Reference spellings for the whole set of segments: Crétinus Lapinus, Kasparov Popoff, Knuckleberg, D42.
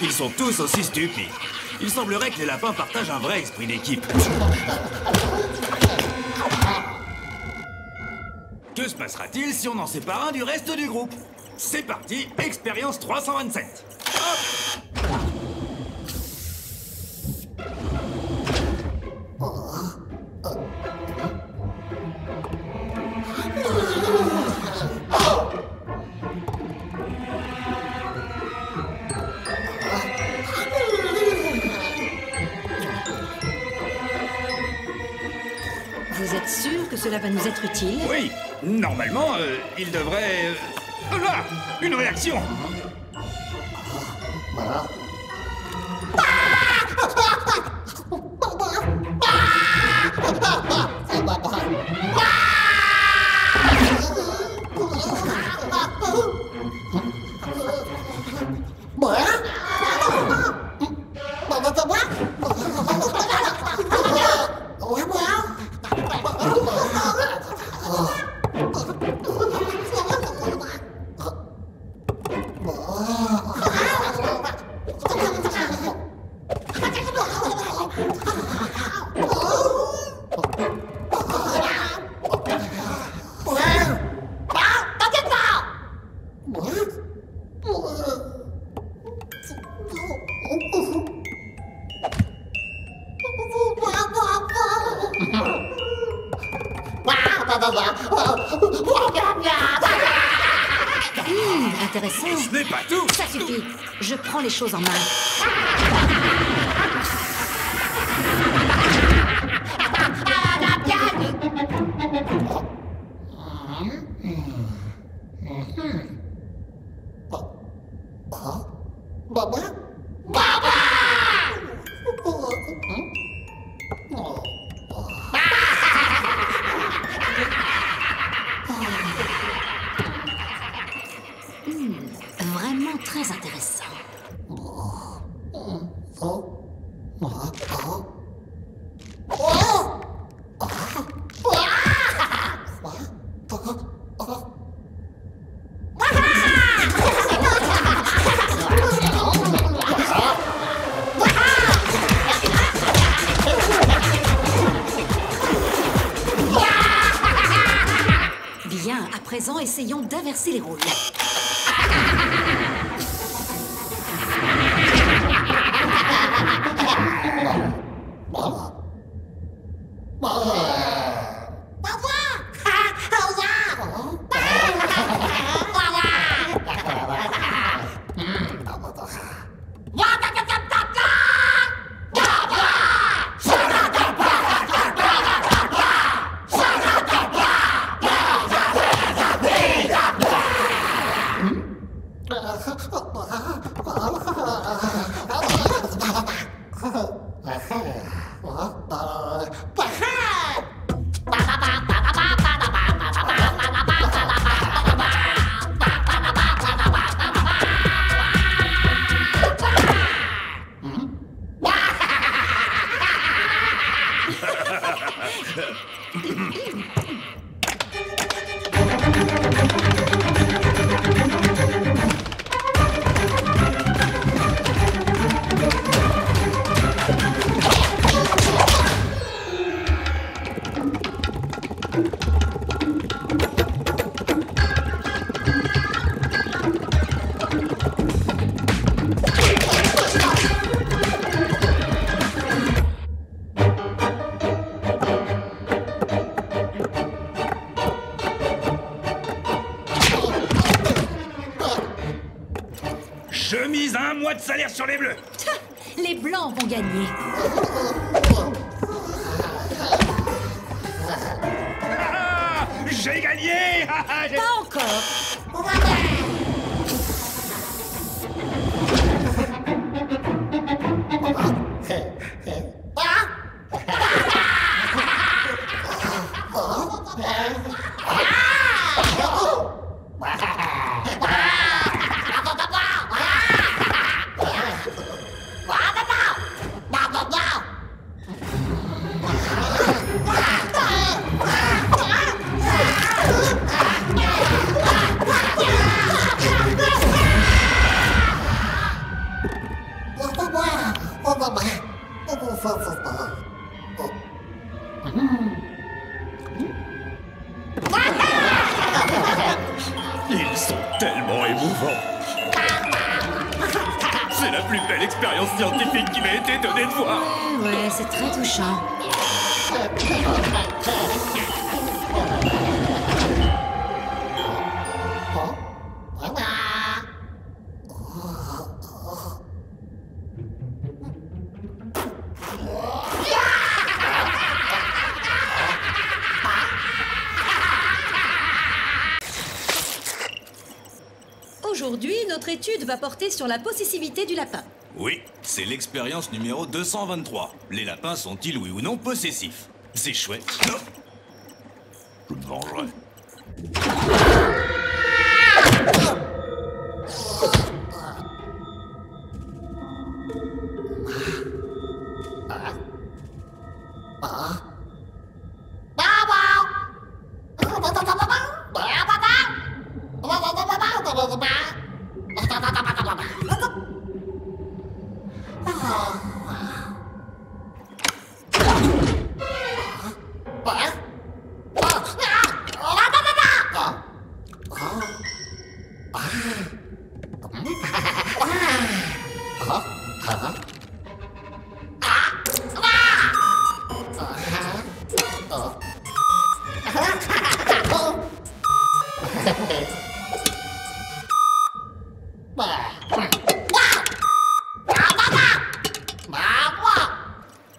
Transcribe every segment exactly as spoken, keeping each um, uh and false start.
Ils sont tous aussi stupides. Il semblerait que les lapins partagent un vrai esprit d'équipe. Que se passera-t-il si on en sépare un du reste du groupe? C'est parti, expérience trois cent vingt-sept. Cela va nous être utile. Oui, normalement, euh, il devrait... Oh là, une réaction. Voilà. Les choses en main. Mmh, vraiment très intéressant. Essayons d'inverser les rôles. De salaire sur les bleus. Les blancs vont gagner. J'ai gagné! Pas encore! Ils sont tellement émouvants. C'est la plus belle expérience scientifique qui m'a été donnée de voir. Ouais, ouais, c'est très touchant. Aujourd'hui, notre étude va porter sur la possessivité du lapin. Oui, c'est l'expérience numéro deux cent vingt-trois. Les lapins sont-ils, oui ou non, possessifs? C'est chouette. Non. Je me vengerai.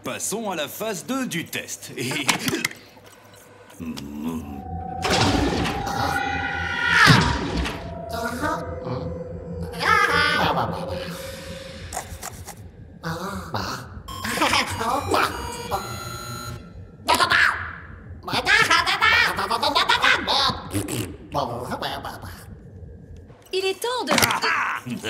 Passons à la phase deux du test. Et... Il est temps de...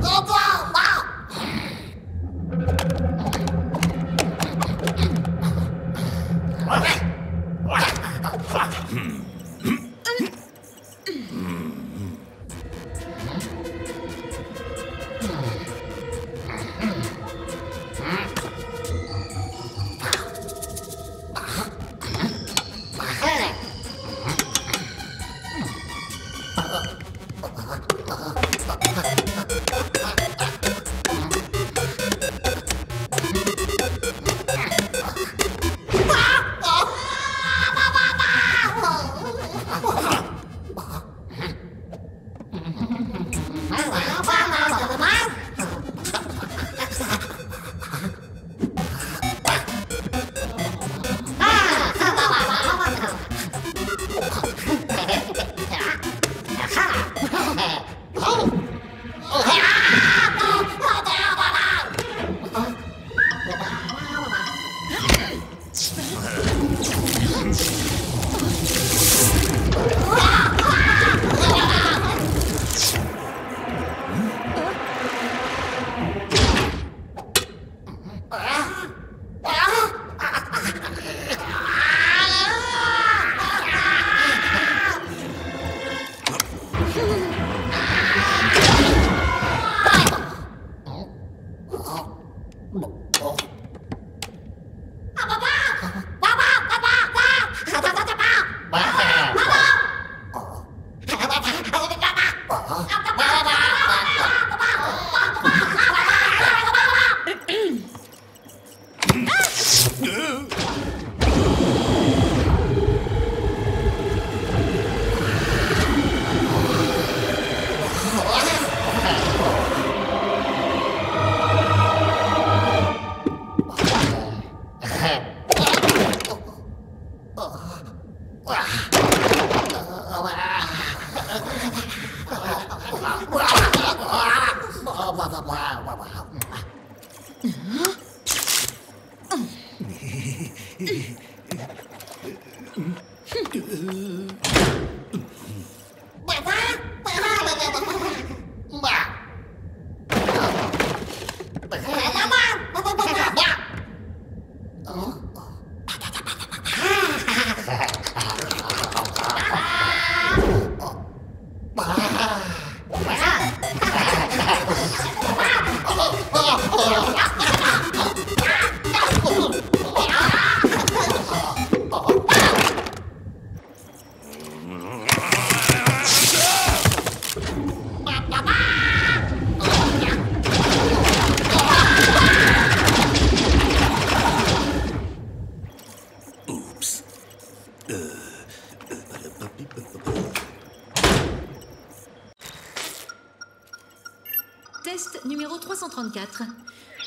Go, go!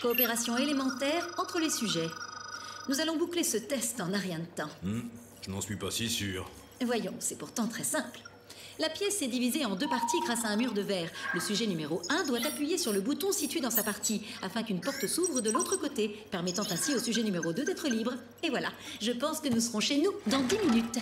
Coopération élémentaire entre les sujets. Nous allons boucler ce test en un rien de temps. Mmh, je n'en suis pas si sûr. Voyons, c'est pourtant très simple. La pièce est divisée en deux parties grâce à un mur de verre. Le sujet numéro un doit appuyer sur le bouton situé dans sa partie, afin qu'une porte s'ouvre de l'autre côté, permettant ainsi au sujet numéro deux d'être libre. Et voilà, je pense que nous serons chez nous dans dix minutes.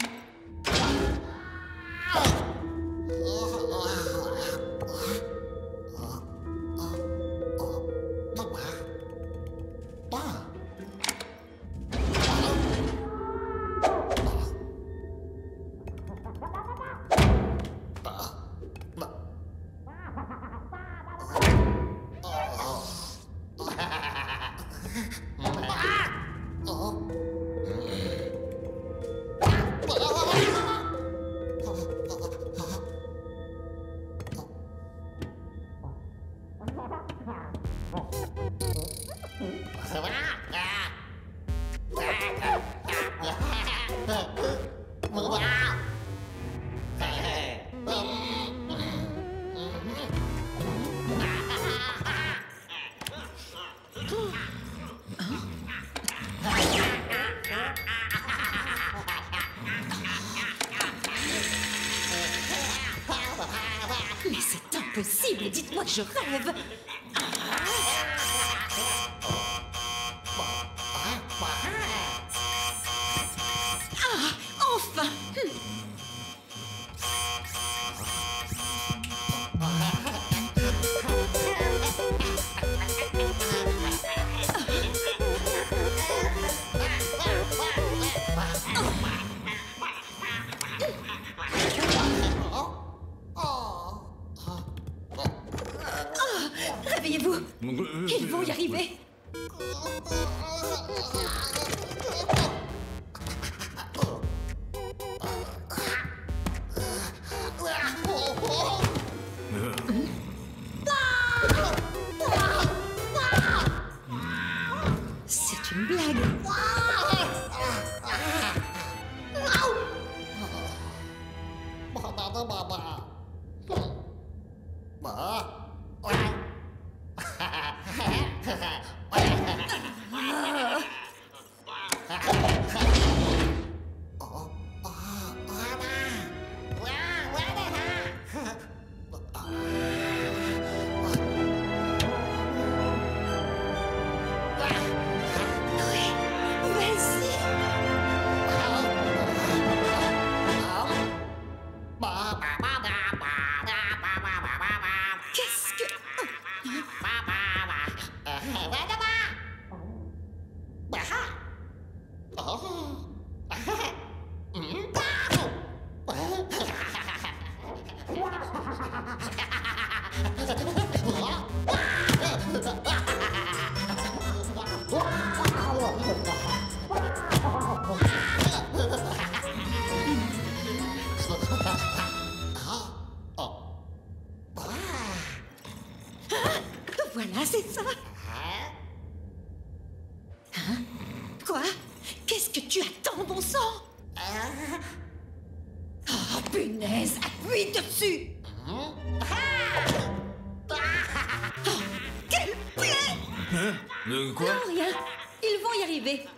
Je rêve.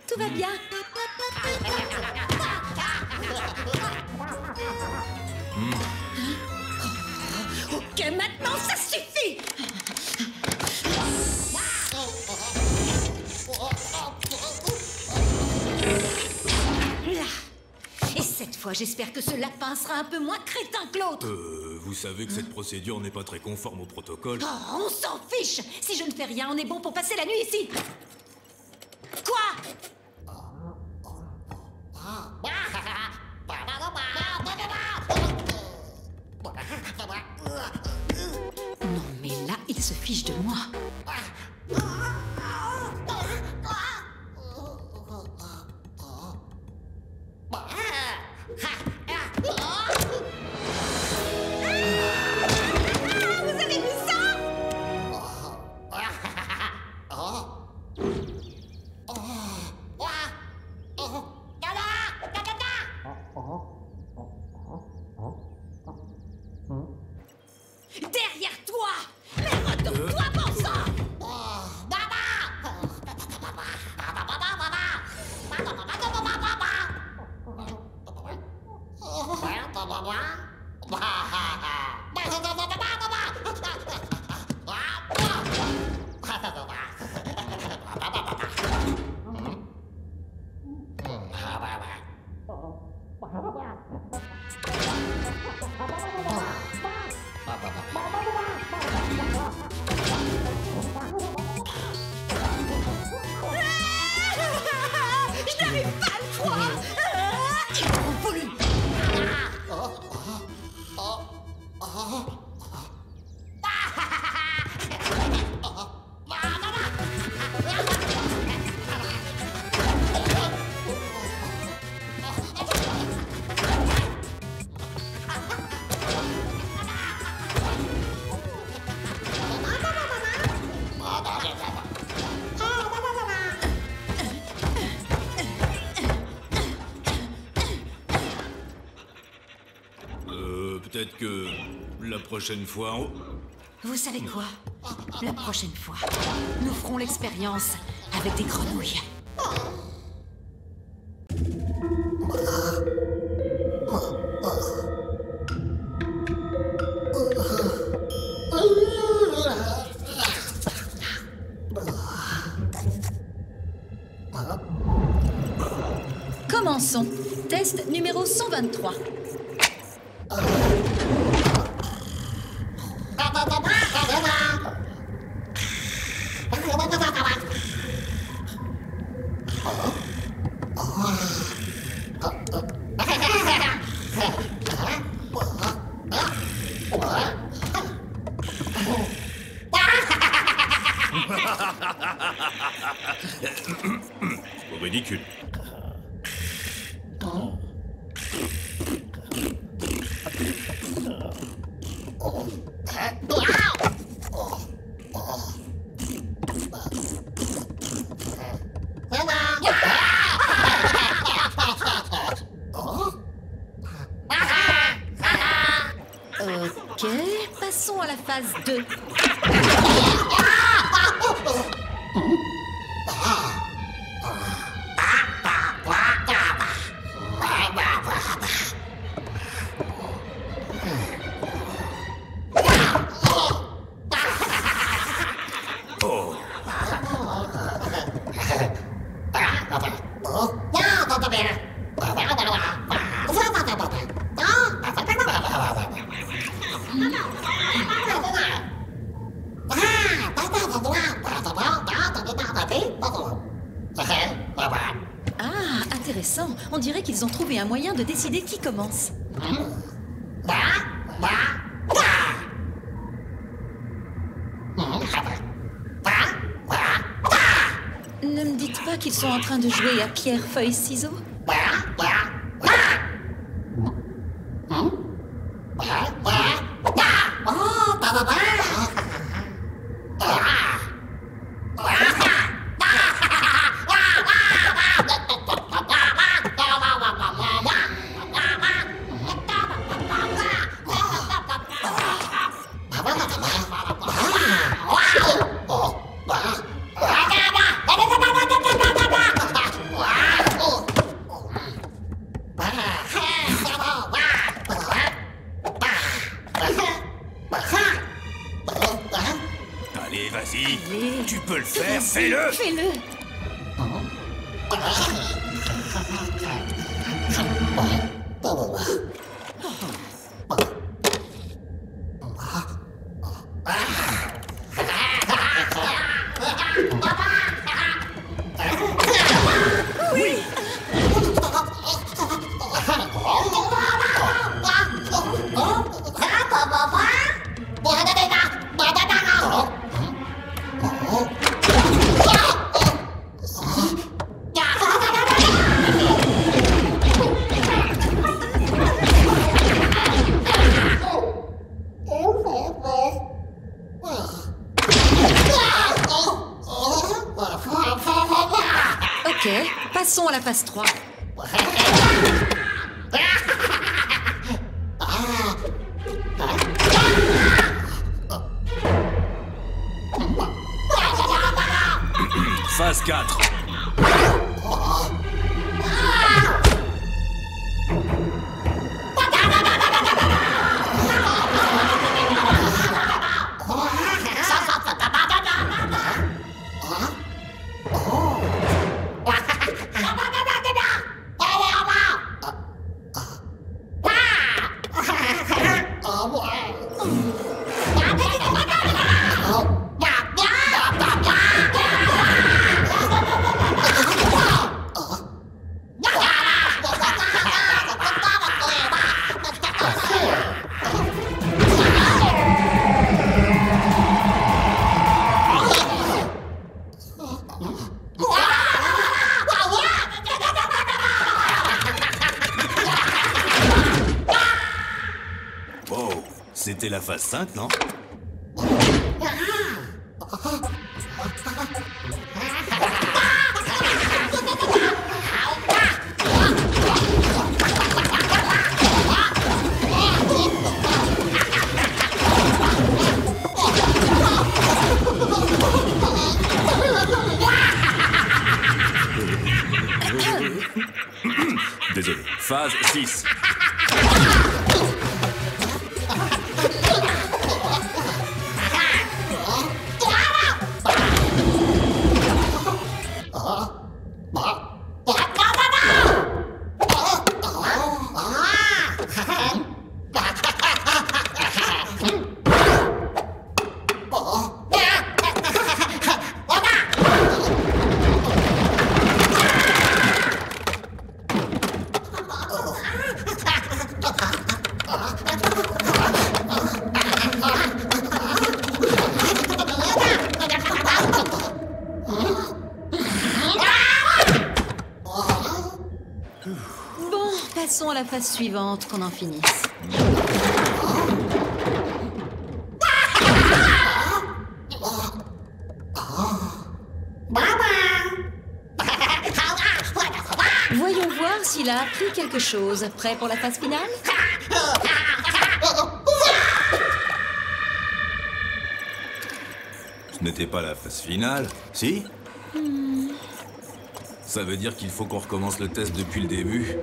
Tout va bien. Mmh. Ok, maintenant ça suffit. Et cette fois, j'espère que ce lapin sera un peu moins crétin que l'autre. Euh, vous savez que cette procédure n'est pas très conforme au protocole. Oh, on s'en fiche. Si je ne fais rien, on est bon pour passer la nuit ici. Quoi? Non, mais là, il se fiche de moi. Peut-être que la prochaine fois... On... Vous savez quoi? La prochaine fois, nous ferons l'expérience avec des grenouilles. Commençons. Test numéro cent vingt-trois. Ridicule. Ok, passons à la phase deux. Ah, intéressant. On dirait qu'ils ont trouvé un moyen de décider qui commence. Ne me dites pas qu'ils sont en train de jouer à pierre, feuille, ciseaux. Vas-y, tu peux le faire, fais-le. Fais-le. phase trois. phase quatre. C'était la phase cinq, non? Désolé. phase six. Passons à la phase suivante, qu'on en finisse. Voyons voir s'il a appris quelque chose. Prêt pour la phase finale? Ce n'était pas la phase finale, si? hmm. Ça veut dire qu'il faut qu'on recommence le test depuis le début.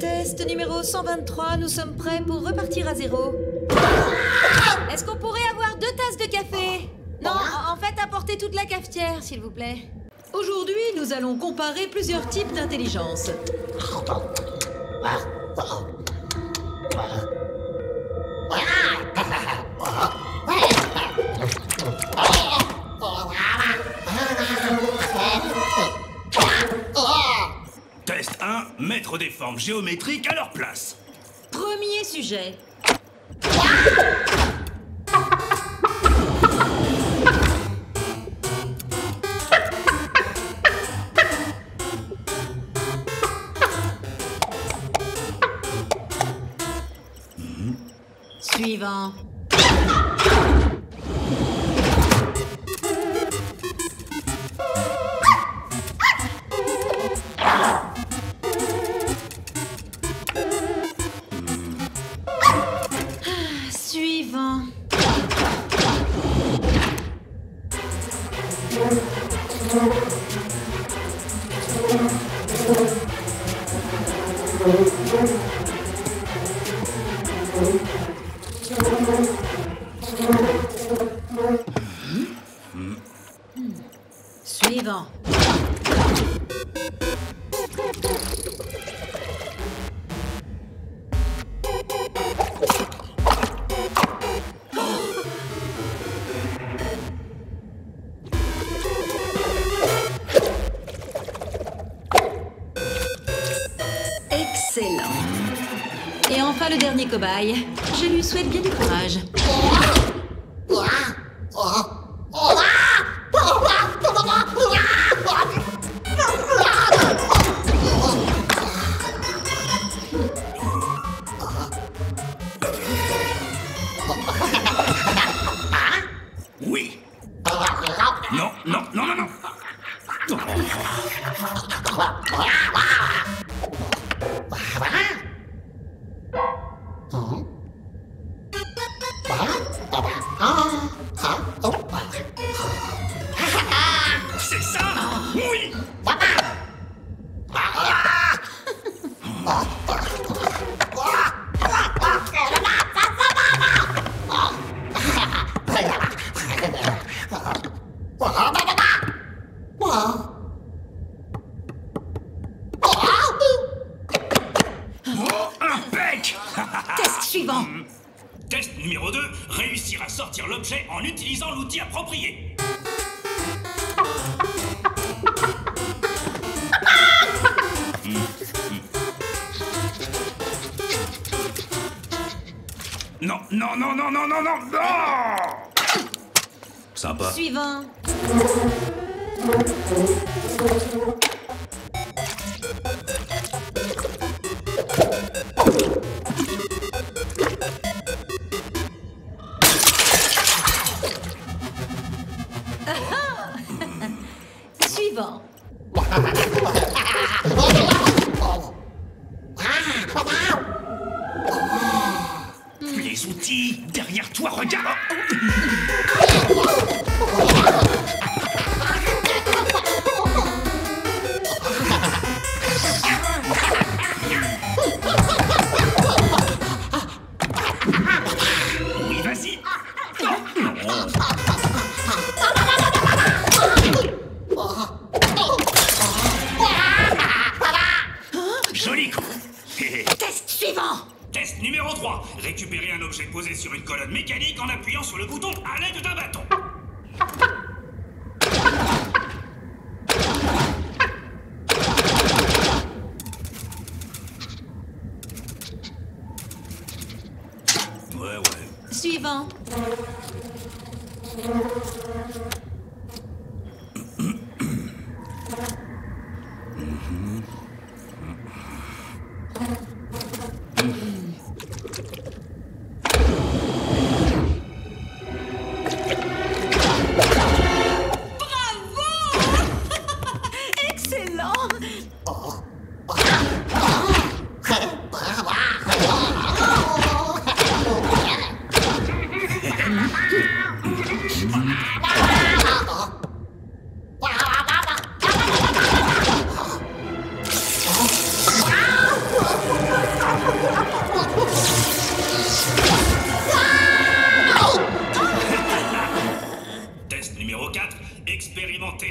Test numéro cent vingt-trois, nous sommes prêts pour repartir à zéro. Est-ce qu'on pourrait avoir deux tasses de café? Non, en fait, apportez toute la cafetière, s'il vous plaît. Aujourd'hui, nous allons comparer plusieurs types d'intelligence. Test un, mettre des formes géométriques à leur place. Premier sujet. Mmh. Suivant. dernier cobaye. Je lui souhaite bien du courage. Oui. Non, non, non, non, non. Oh. C'est ça? Oui. En utilisant l'outil approprié. Non, non, non, non, non, non, non, non. Sympa. Suivant. Les outils derrière toi, regarde. Oui, vas-y. numéro trois. Récupérer un objet posé sur une colonne mécanique en appuyant sur le bouton à l'aide d'un bâton. Ouais, ouais. Suivant.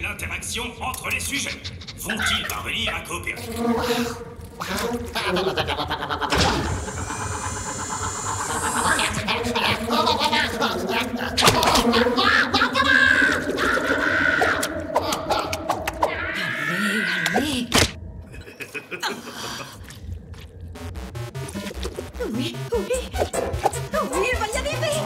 L'interaction entre les sujets. Vont-ils parvenir à coopérer? Allez, allez. Oui, oui. Oui, on va y arriver.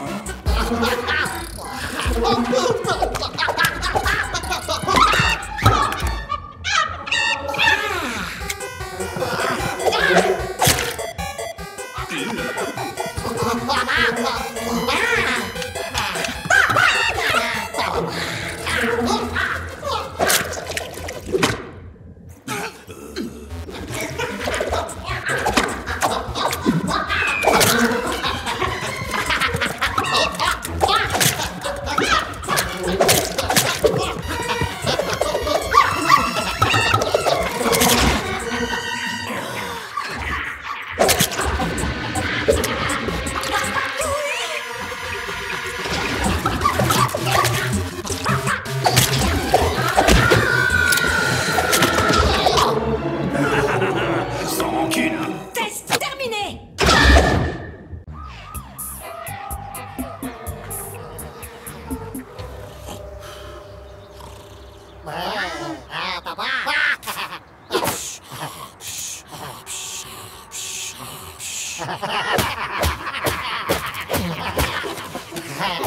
Oh,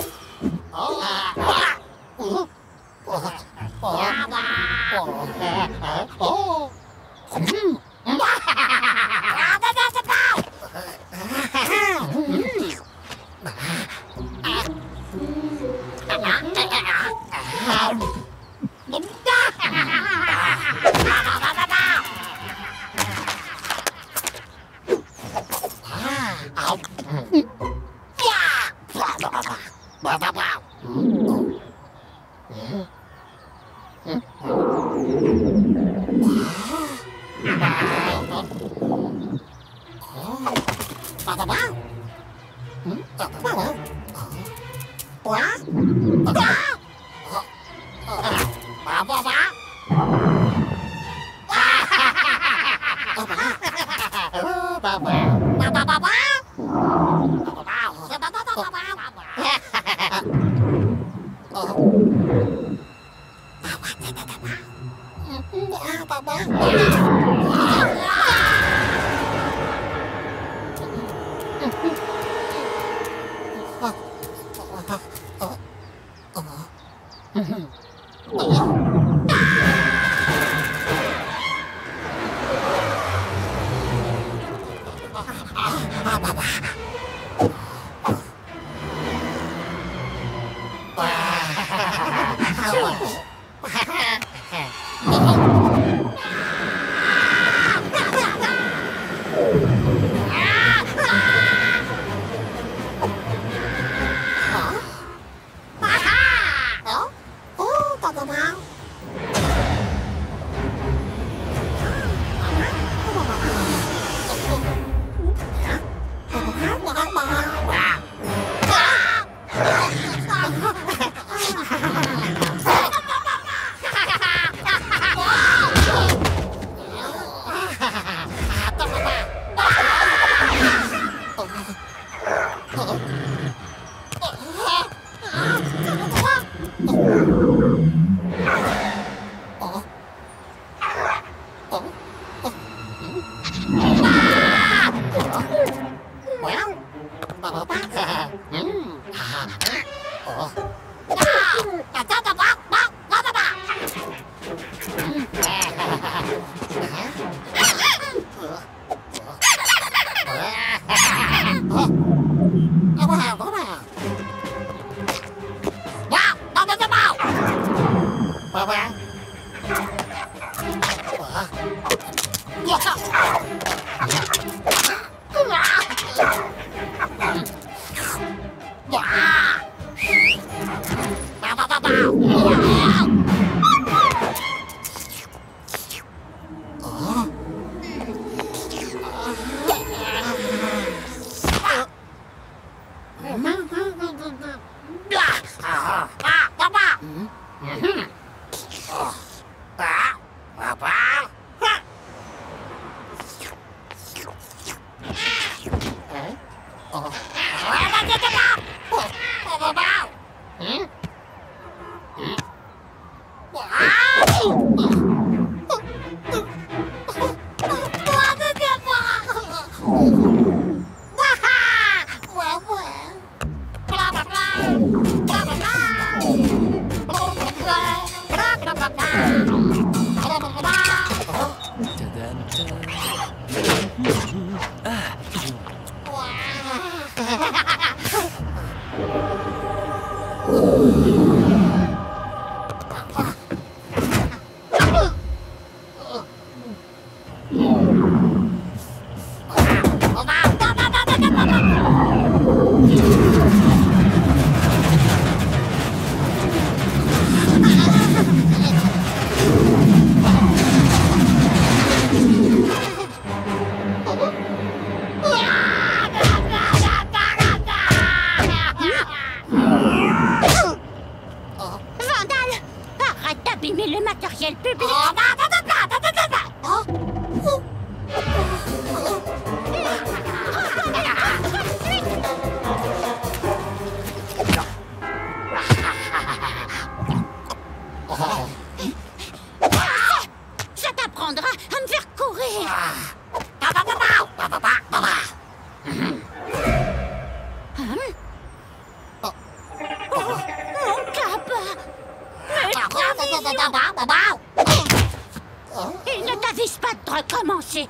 recommencer.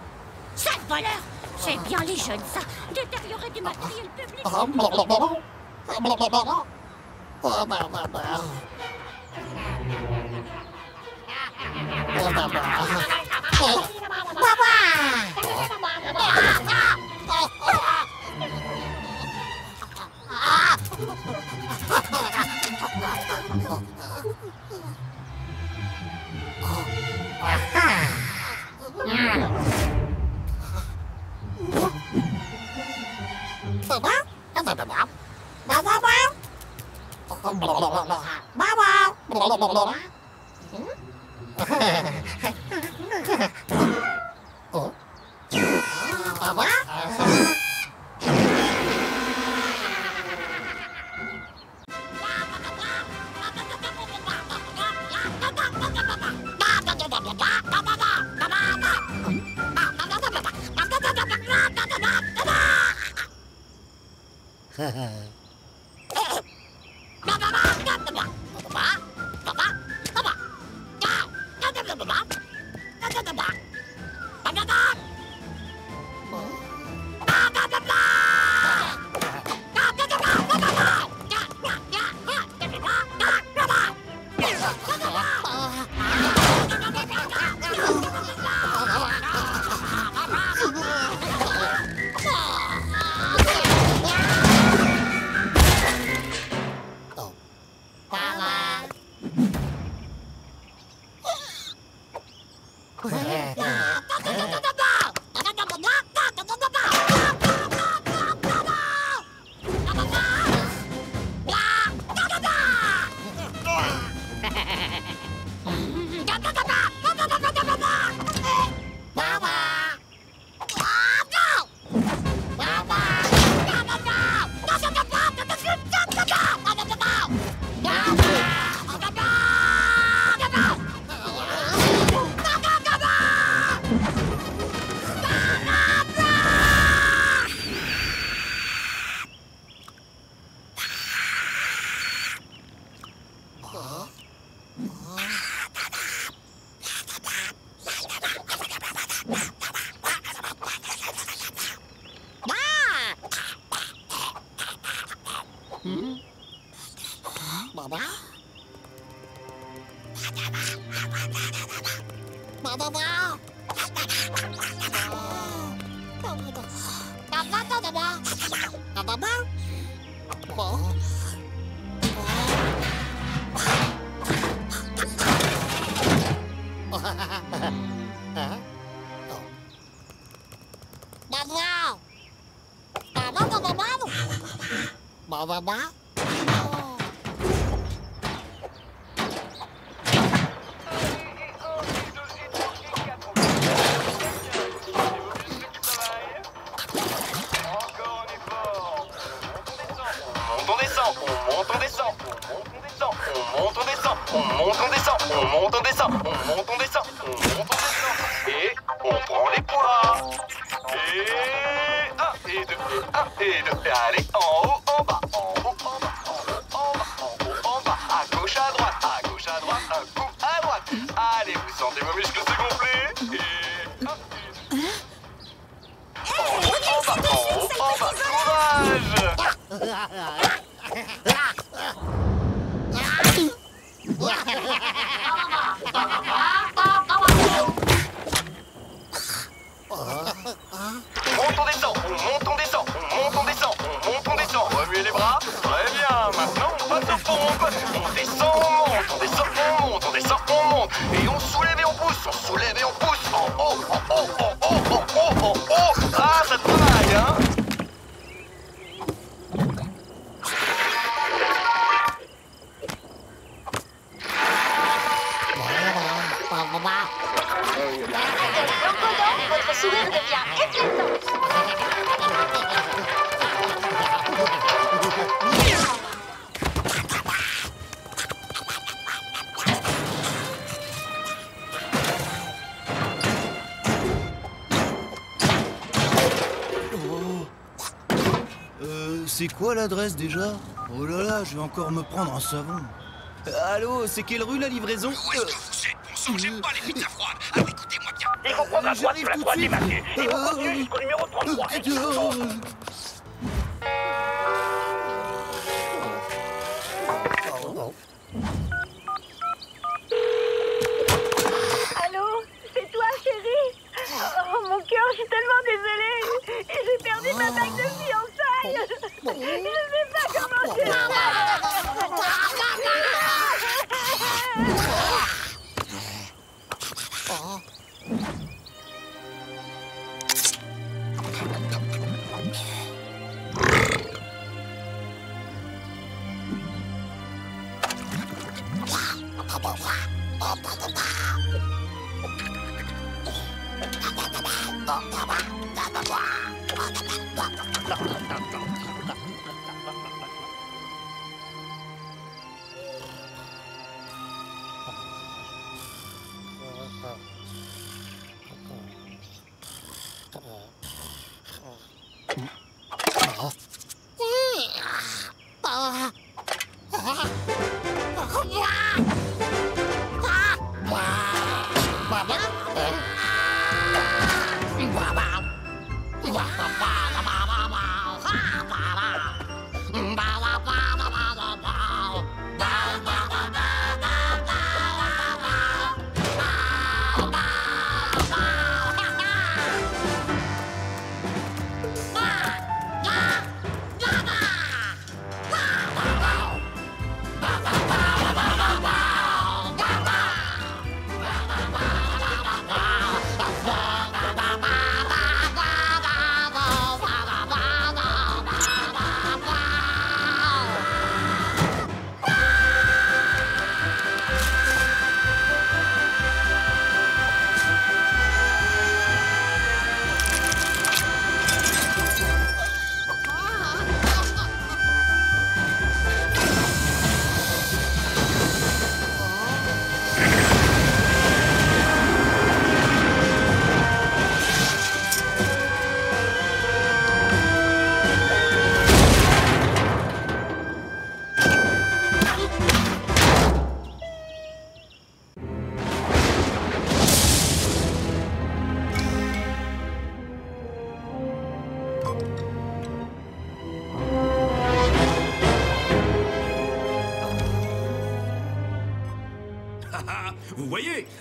Sale voleur! C'est bien les jeunes, ça. Détériorer du matériel public. Baba l'adresse déjà? Oh là là, je vais encore me prendre un savon. Allô, c'est quelle rue la livraison? Où est-ce que vous êtes? Bon sang, j'aime pas les pizzas froides. Alors écoutez-moi bien. Il vous prendre à droite sur la croix des masques. Et vous continuez jusqu'au numéro trente-trois. Allô? C'est toi, chérie? Oh, mon cœur, je suis tellement désolée. J'ai perdu ma bague de fiançailles. Je ne sais pas comment c'est.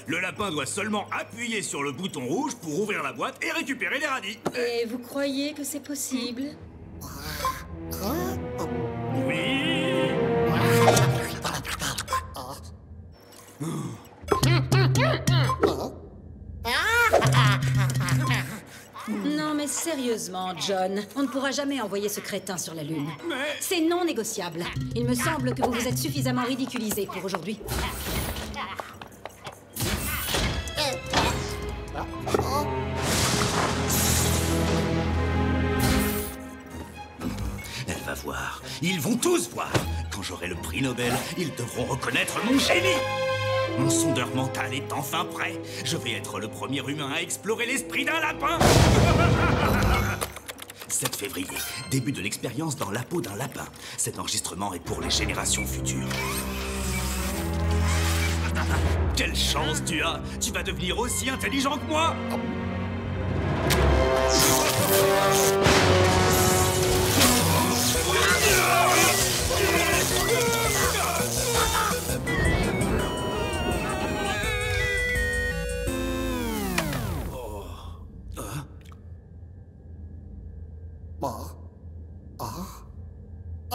Le lapin doit seulement appuyer sur le bouton rouge pour ouvrir la boîte et récupérer les radis. Et vous croyez que c'est possible? Oui. Non mais sérieusement, John, on ne pourra jamais envoyer ce crétin sur la Lune. Mais... c'est non négociable. Il me semble que vous vous êtes suffisamment ridiculisé pour aujourd'hui. Ils vont tous voir. Quand j'aurai le prix Nobel, ils devront reconnaître mon génie. Mon sondeur mental est enfin prêt. Je vais être le premier humain à explorer l'esprit d'un lapin. sept février, début de l'expérience dans la peau d'un lapin. Cet enregistrement est pour les générations futures. Quelle chance tu as! Tu vas devenir aussi intelligent que moi. Ah,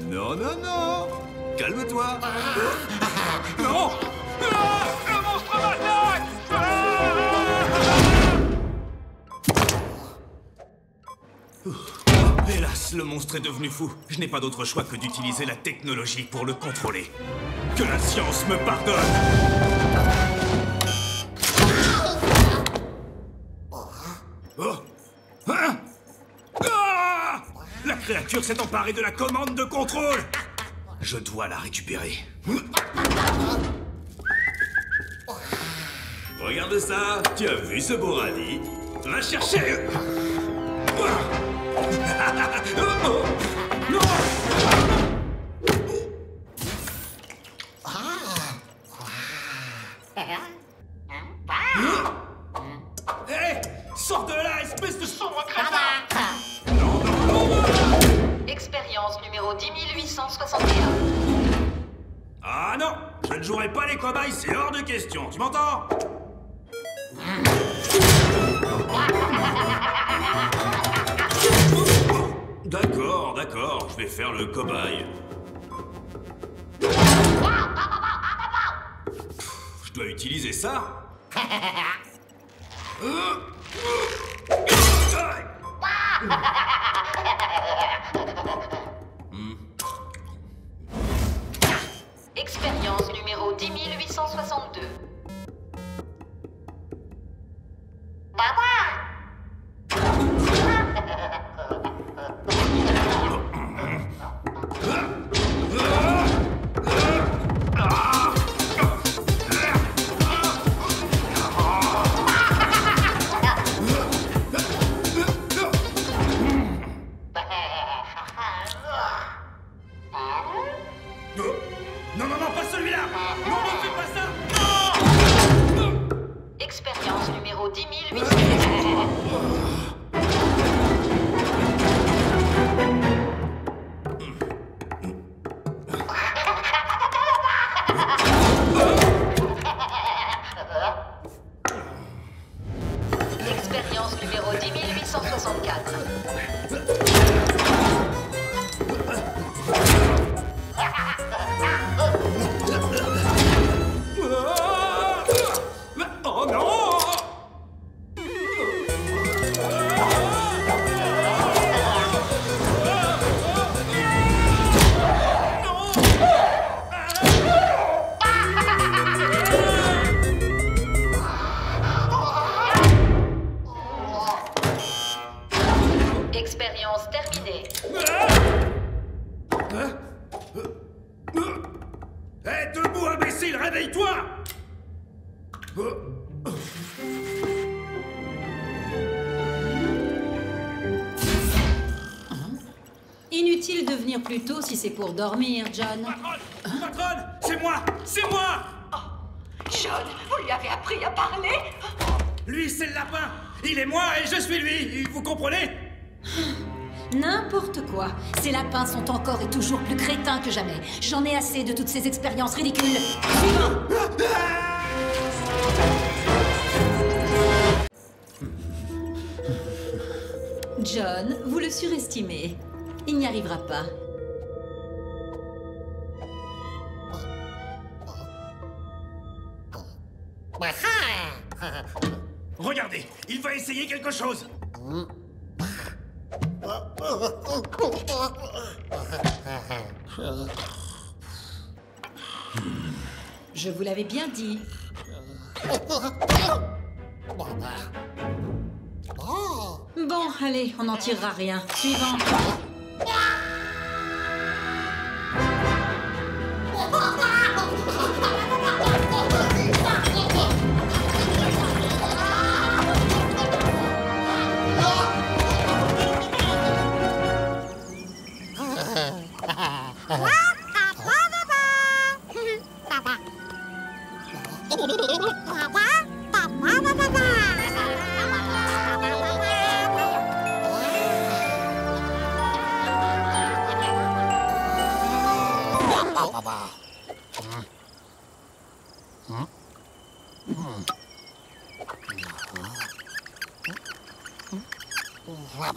Non, non, non. Calme-toi. Non. Ah, le monstre m'attaque. Ah, hélas, le monstre est devenu fou. Je n'ai pas d'autre choix que d'utiliser la technologie pour le contrôler. Que la science me pardonne. La créature s'est emparée de la commande de contrôle. Je dois la récupérer. Regarde ça. Tu as vu ce beau radis? Va chercher. Hé hey, sors de là, espèce de sombre crétin. Expérience numéro dix mille huit cent soixante et un. Ah non, je ne jouerai pas les cobayes, c'est hors de question, tu m'entends? D'accord, d'accord, je vais faire le cobaye. Pff, je dois utiliser ça. Hmm. Expérience numéro dix mille huit cent soixante-deux. Papa. Non, non, non, pas celui-là! Non, non, fais pas ça! Non! Expérience numéro dix mille huit cents. Expérience numéro dix mille huit cent soixante-quatre. Expérience terminée. Hé, hey, debout, imbécile, réveille-toi! Inutile de venir plus tôt si c'est pour dormir, John. Patronne! Hein? Patronne! C'est moi! C'est moi! Oh, John, vous lui avez appris à parler? Lui, c'est le lapin! Il est moi et je suis lui! Vous comprenez? N'importe quoi. Ces lapins sont encore et toujours plus crétins que jamais. J'en ai assez de toutes ces expériences ridicules. Suivant. John, vous le surestimez. Il n'y arrivera pas. Regardez, il va essayer quelque chose. Je vous l'avais bien dit. Bon, allez, on n'en tirera rien. Suivant. Oh,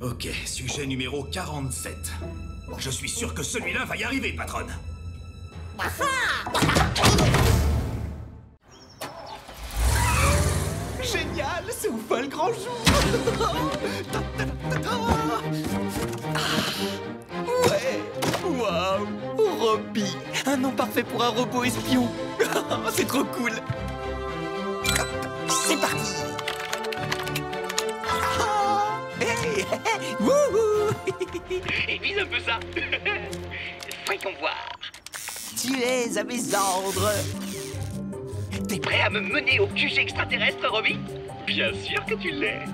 Ok, sujet numéro quarante-sept. Je suis sûr que celui-là va y arriver, patronne. Génial, c'est où pas le grand jour. Ouais, waouh, Robbie, un nom parfait pour un robot espion. C'est trop cool. C'est parti. Hey, wouhou. Évise un peu ça. Fréquent voir. Tu es à mes ordres. T'es prêt à me mener au Q G extraterrestre, Robbie? Bien sûr que tu l'es.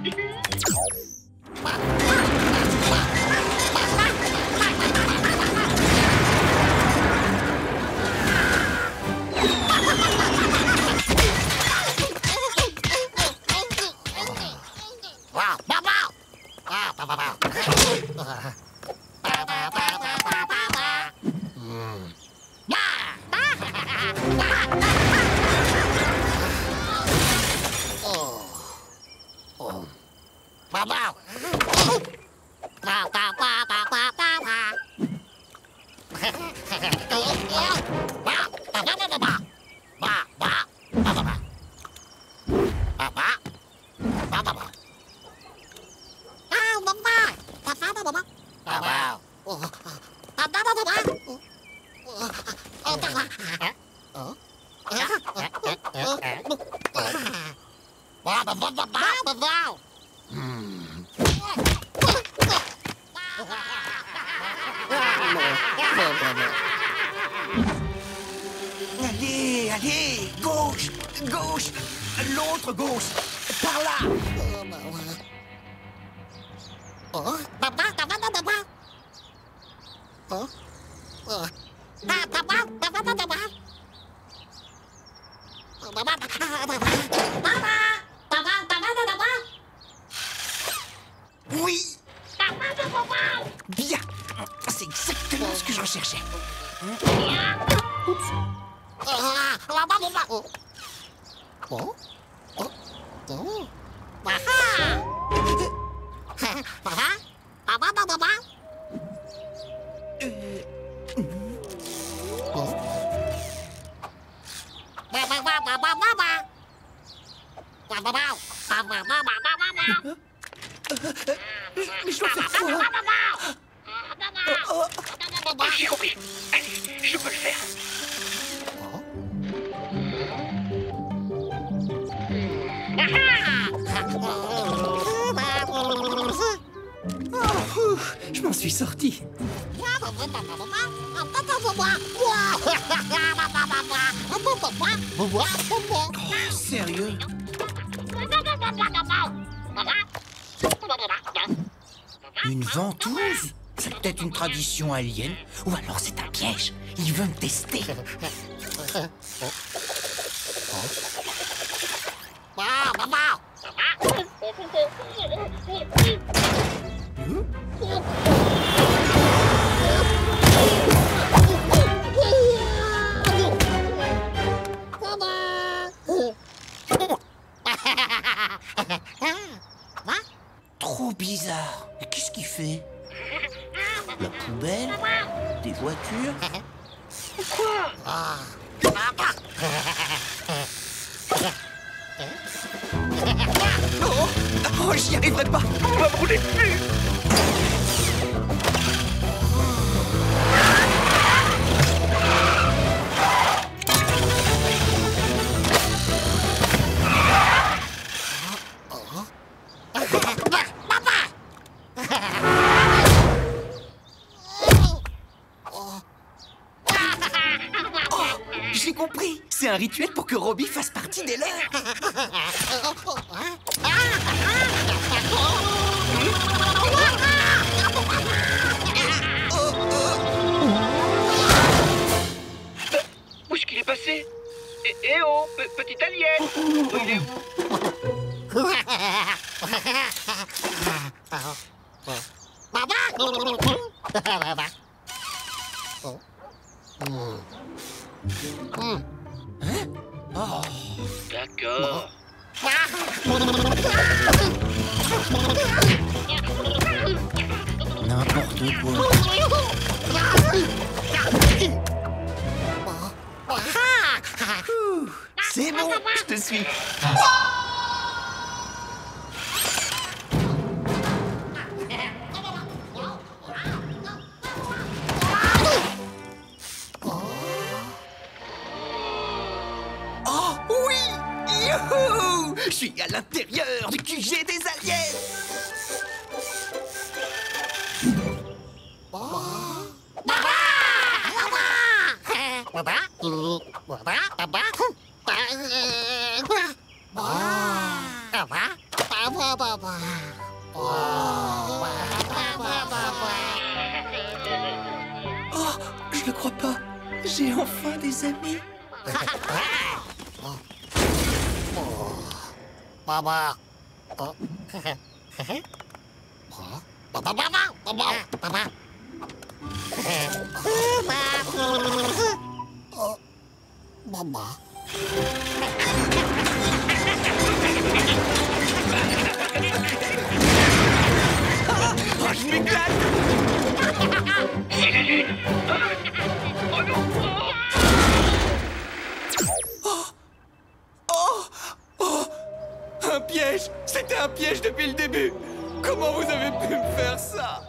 Tradition alien, ou alors c'est un piège. Il veut me tester. Trop bizarre. Qu'est-ce qu'il fait? La poubelle, des voitures. Quoi? Ah. Oh, oh j'y arriverai pas. On va brûler plus. C'est un rituel pour que Robbie fasse partie des leurs. Où est-ce qu'il est passé? Eh, eh oh, petit alien. Il est où? Maman. Hein? Oh. D'accord. N'importe quoi. C'est bon, je te suis. Je suis à l'intérieur du Q G des aliens. Oh, je le crois pas. J'ai enfin des amis. Papa. Oh. Papa, papa, papa, papa. Oh. Papa. Ah, oh, je m'éclate. C'est la lune. Oh non. Oh. Oh. Oh. Un piège! C'était un piège depuis le début! Comment vous avez pu me faire ça?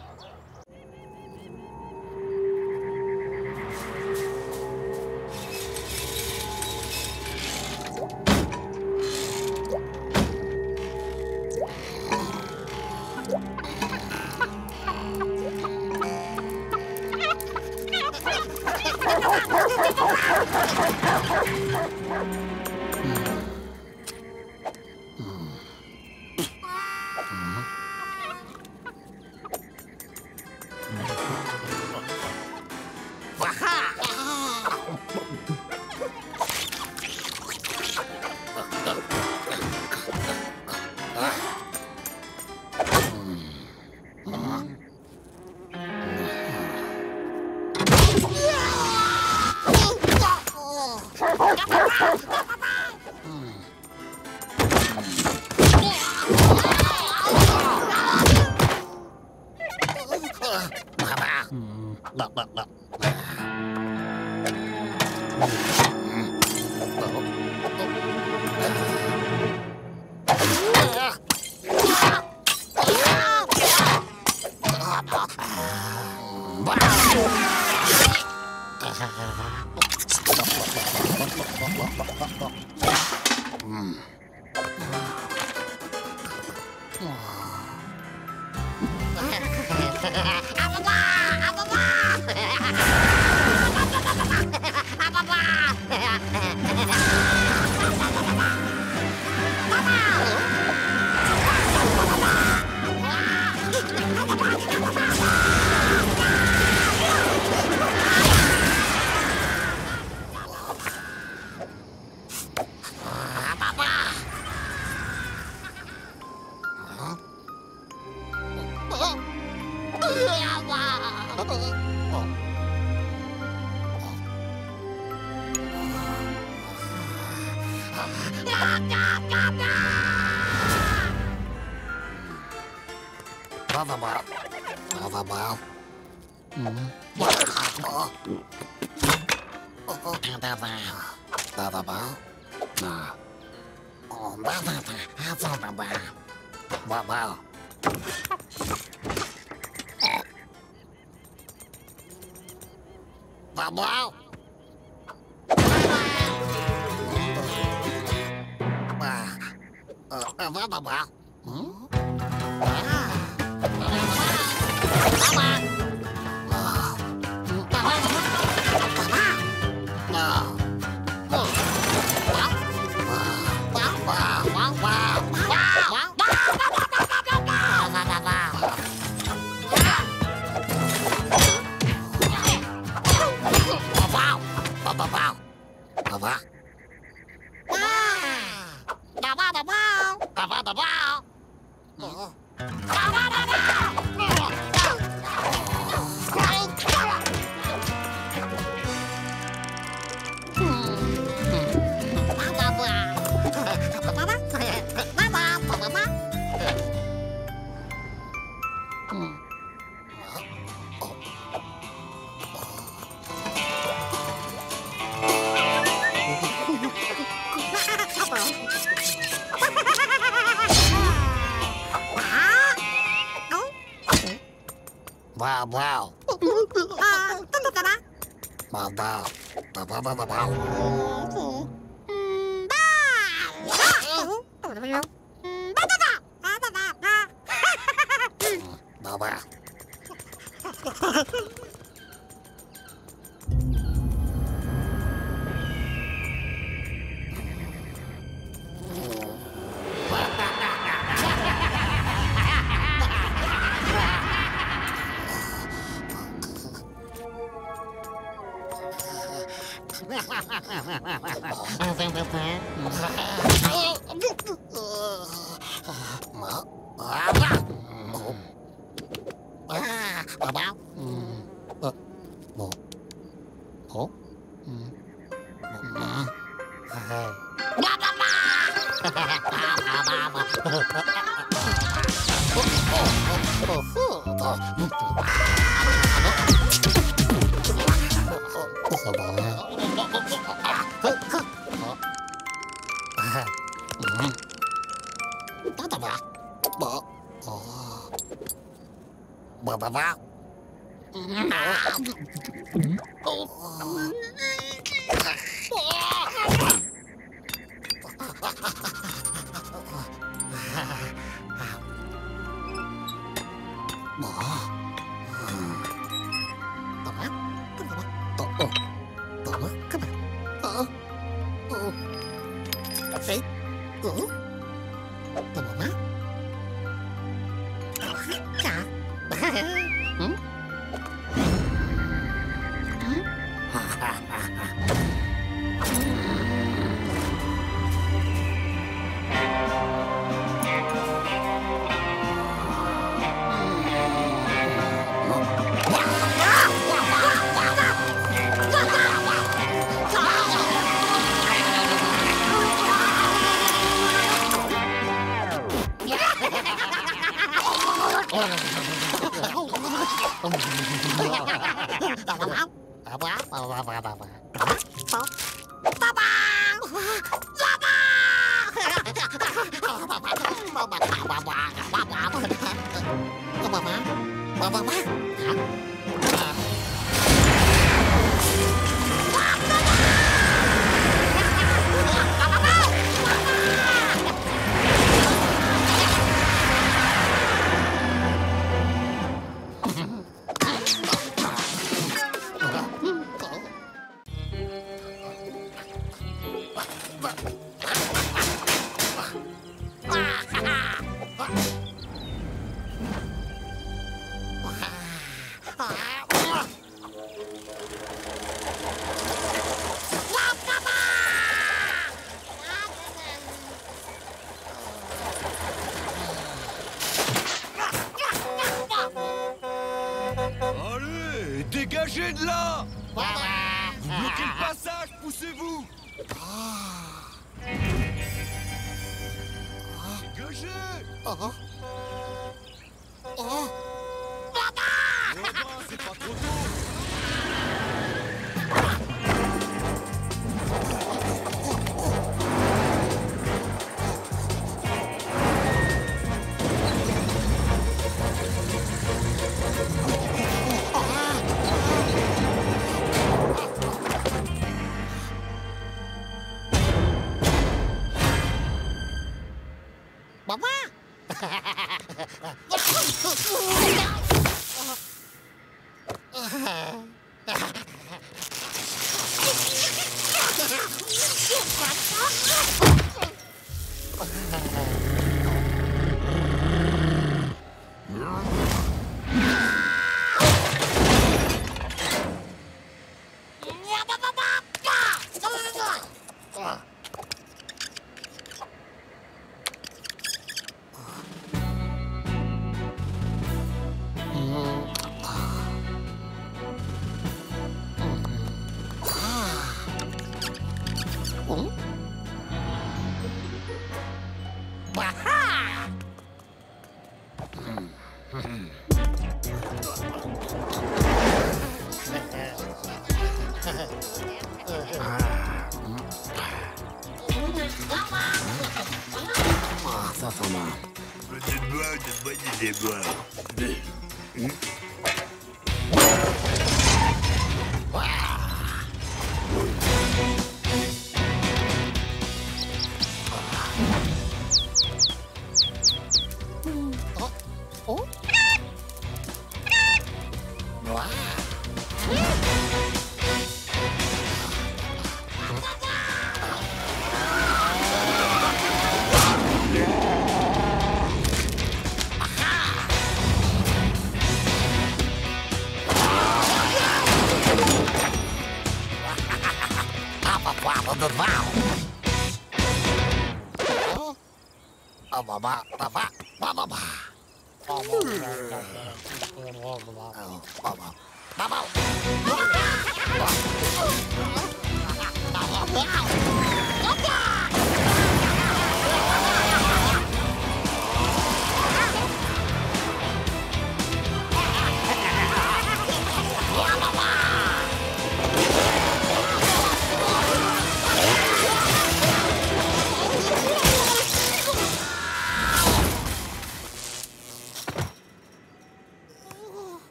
Petite blague de bonne idée, boire.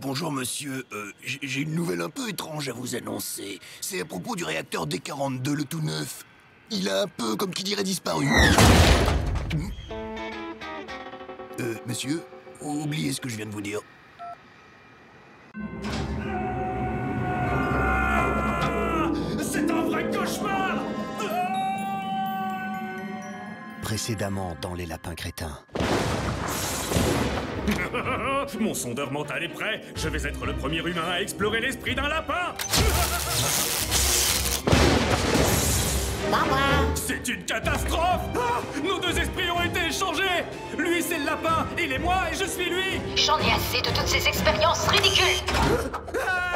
Bonjour monsieur, euh, j'ai une nouvelle un peu étrange à vous annoncer. C'est à propos du réacteur D quarante-deux, le tout neuf. Il a un peu, comme qui dirait, disparu. Euh, monsieur, oubliez ce que je viens de vous dire. C'est un vrai cauchemar! Précédemment dans Les Lapins Crétins. Mon sondeur mental est prêt. Je vais être le premier humain à explorer l'esprit d'un lapin. C'est une catastrophe. Ah, nos deux esprits ont été échangés. Lui c'est le lapin, il est moi et je suis lui. J'en ai assez de toutes ces expériences ridicules. Ah ah.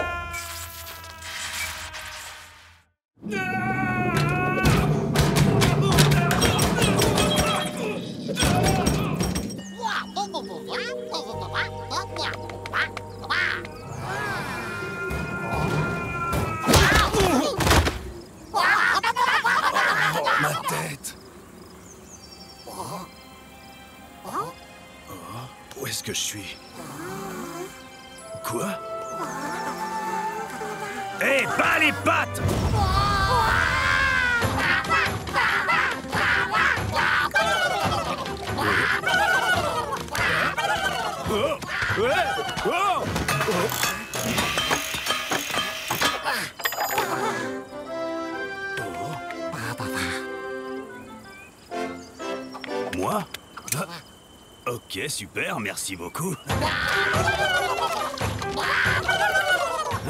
Que je suis. Quoi? Eh, hey, bas les pattes! Oh. Oh. Oh. Oh. Ok, super, merci beaucoup.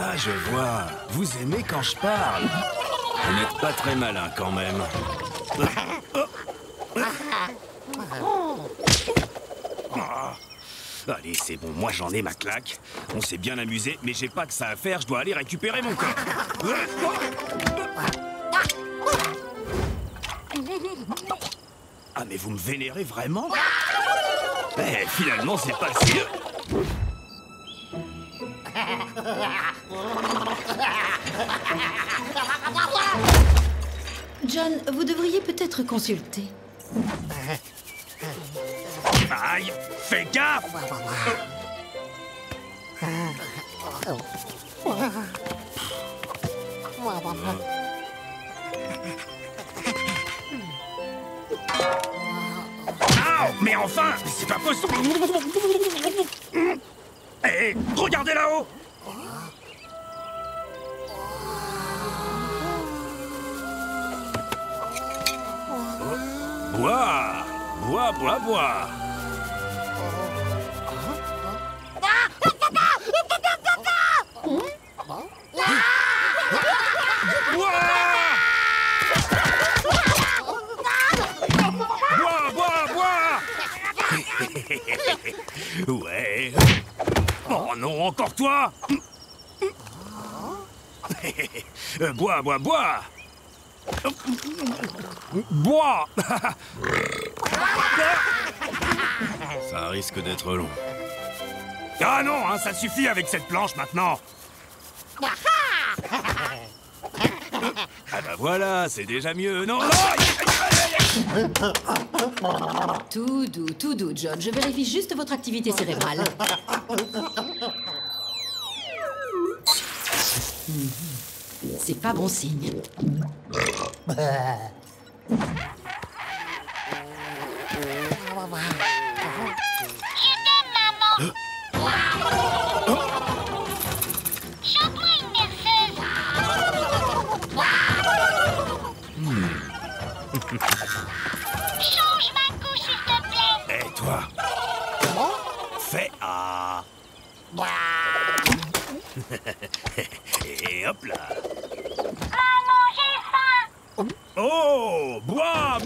Ah, je vois. Vous aimez quand je parle. Vous n'êtes pas très malin quand même. Allez, c'est bon, moi j'en ai ma claque. On s'est bien amusé, mais j'ai pas que ça à faire, je dois aller récupérer mon corps. Ah, mais vous me vénérez vraiment? Eh, finalement, c'est pas si... John, vous devriez peut-être consulter. Aïe, fais gaffe! Ah, mais enfin, c'est pas possible! Hé, hey, regardez là-haut! Bois, bois, bois, bois. Ouais. Oh non, encore toi. Bois, bois, bois. Bois. Ça risque d'être long. Ah non, hein, ça suffit avec cette planche maintenant. Ah bah voilà, c'est déjà mieux. Non, non. Tout doux, tout doux, John. Je vérifie juste votre activité cérébrale. C'est pas bon signe. Aidez maman. J'en prends une berceuse. Change ma couche s'il te plaît. Et toi? Comment? Fais à... Et hop là. Maman, j'ai faim. Oh, bois.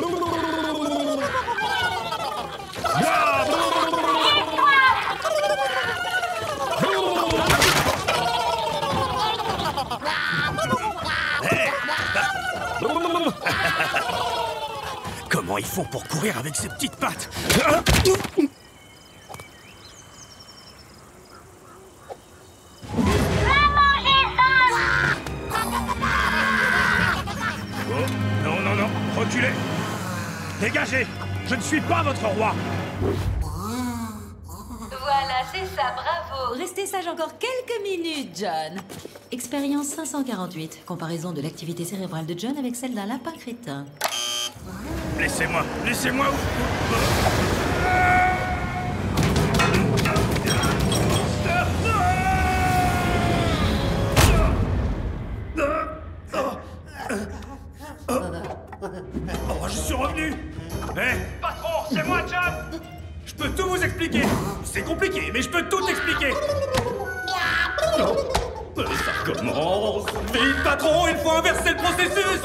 Comment ils font pour courir avec ces petites pattes? Dégagez! Je ne suis pas votre roi! Voilà, c'est ça, bravo! Restez sage encore quelques minutes, John. Expérience cinq cent quarante-huit. Comparaison de l'activité cérébrale de John avec celle d'un lapin crétin. Laissez-moi! Laissez-moi! Oh, je suis revenu! Hé, hey, patron, c'est moi, John! Je peux tout vous expliquer! C'est compliqué, mais je peux tout expliquer! Non. Ça commence! Vite, patron, il faut inverser le processus!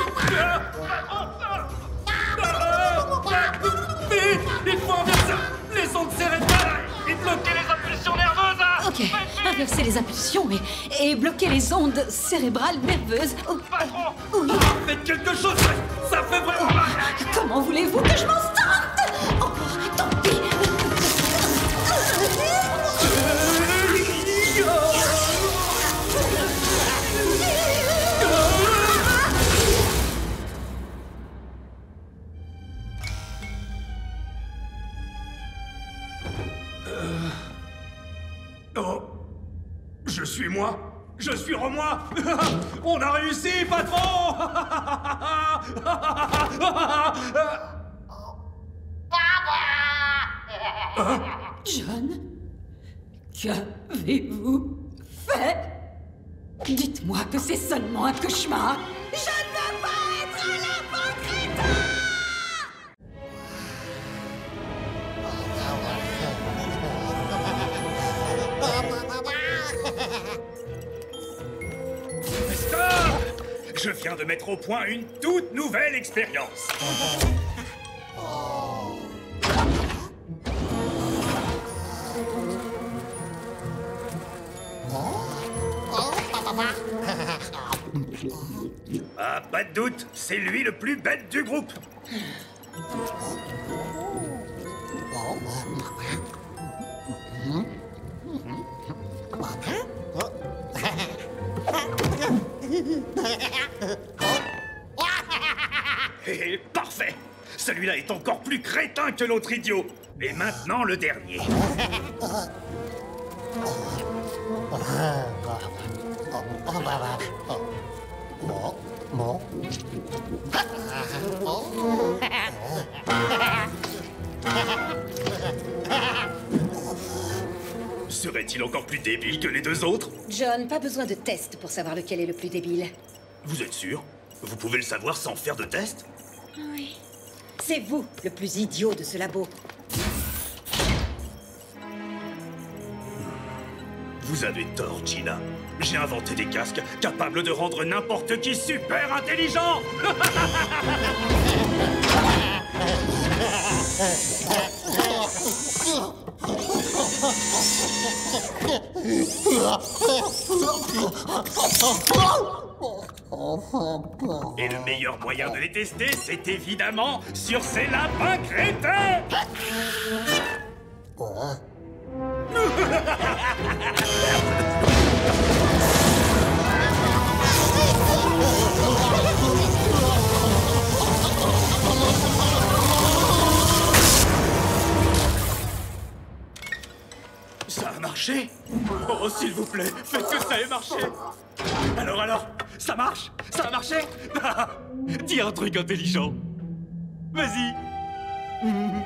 Vite, il faut inverser les ondes cérébrales et bloquer les impulsions nerveuses! Hein. Ok, inverser les impulsions, mais... et bloquer les ondes cérébrales nerveuses! Oh. Patron! Oui. Faites quelque chose! Ça fait vraiment mal. Comment voulez-vous que je m'en sorte? Encore, oh, tant pis. Euh... Oh, je suis moi. Je suis Romain. On a réussi, patron. John, qu'avez-vous fait? Dites-moi que c'est seulement un cauchemar. Je ne veux pas être un lapin crétin. Je viens de mettre au point une toute nouvelle expérience. Ah, pas de doute, c'est lui le plus bête du groupe. Et parfait! Celui-là est encore plus crétin que l'autre idiot. Et maintenant le dernier. Serait-il encore plus débile que les deux autres? John, pas besoin de test pour savoir lequel est le plus débile. Vous êtes sûr? Vous pouvez le savoir sans faire de test? Oui. C'est vous le plus idiot de ce labo. Vous avez tort, Gina. J'ai inventé des casques capables de rendre n'importe qui super intelligent. Et le meilleur moyen de les tester, c'est évidemment sur ces lapins crétins. Ça a marché? Oh, s'il vous plaît, faites que ça ait marché! Alors, alors, ça marche? Ça a marché? Dis un truc intelligent. Vas-y. Mais...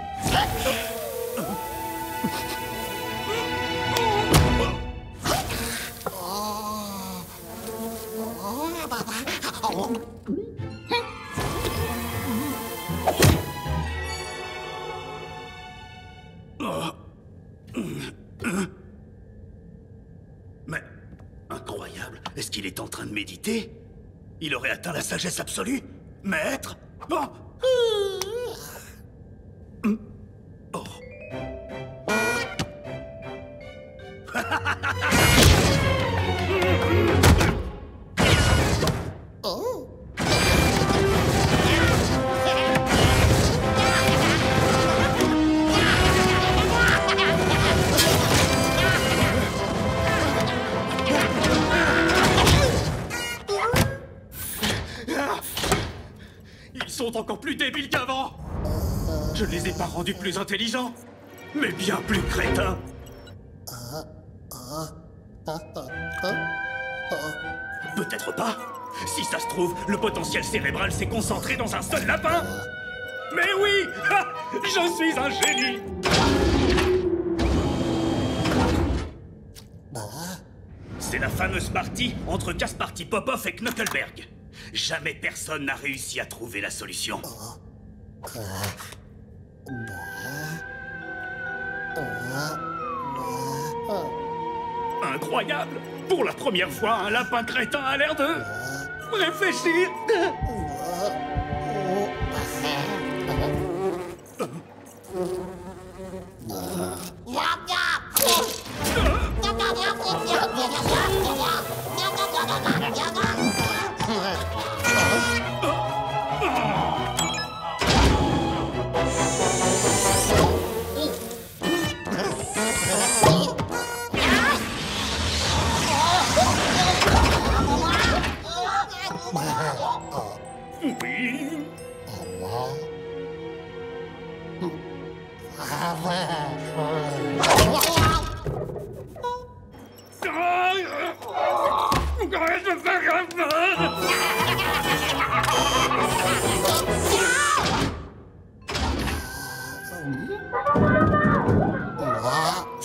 incroyable. Est-ce qu'il est en train de méditer? Il aurait atteint la sagesse absolue? Maître? Bon. Oh. Oh. Ils sont encore plus débiles qu'avant. Je ne les ai pas rendus plus intelligents, mais bien plus crétins. Peut-être pas. Si ça se trouve, le potentiel cérébral s'est concentré dans un seul lapin. Mais oui, ha, je suis un génie. C'est la fameuse partie entre Kasparov Popoff et Knuckleberg. Jamais personne n'a réussi à trouver la solution. Incroyable! Pour la première fois, un lapin crétin a l'air de... réfléchir!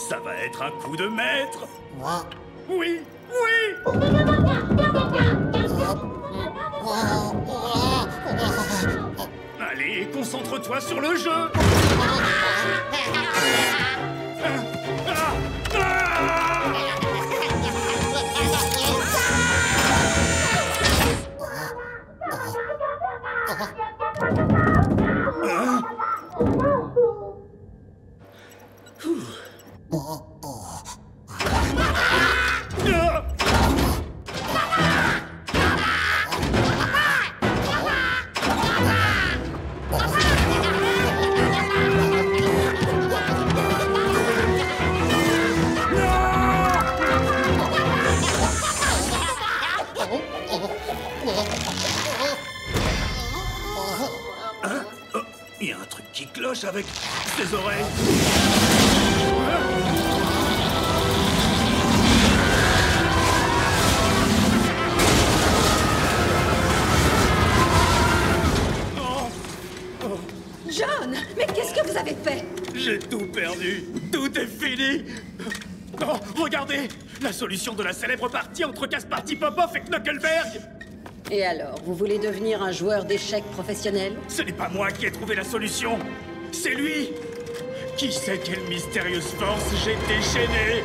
Ça va être un coup de maître. Oui, oui. Allez, concentre-toi sur le jeu. Ah! Hein? Oh, il y a un truc qui cloche avec ses oreilles. Non. Oh. John, mais qu'est-ce que vous avez fait? J'ai tout perdu. Tout est fini. Oh, regardez! La solution de la célèbre partie entre Kasparov Popoff et Knuckleberg! Et alors, vous voulez devenir un joueur d'échecs professionnel? Ce n'est pas moi qui ai trouvé la solution! C'est lui! Qui sait quelle mystérieuse force j'ai déchaînée!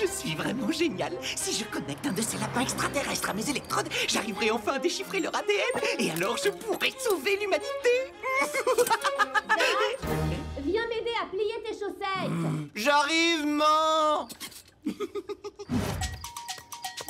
Je suis vraiment génial. Si je connecte un de ces lapins extraterrestres à mes électrodes, j'arriverai enfin à déchiffrer leur A D N et alors je pourrai sauver l'humanité. Viens m'aider à plier tes chaussettes. Mmh. J'arrive, maman. Oh,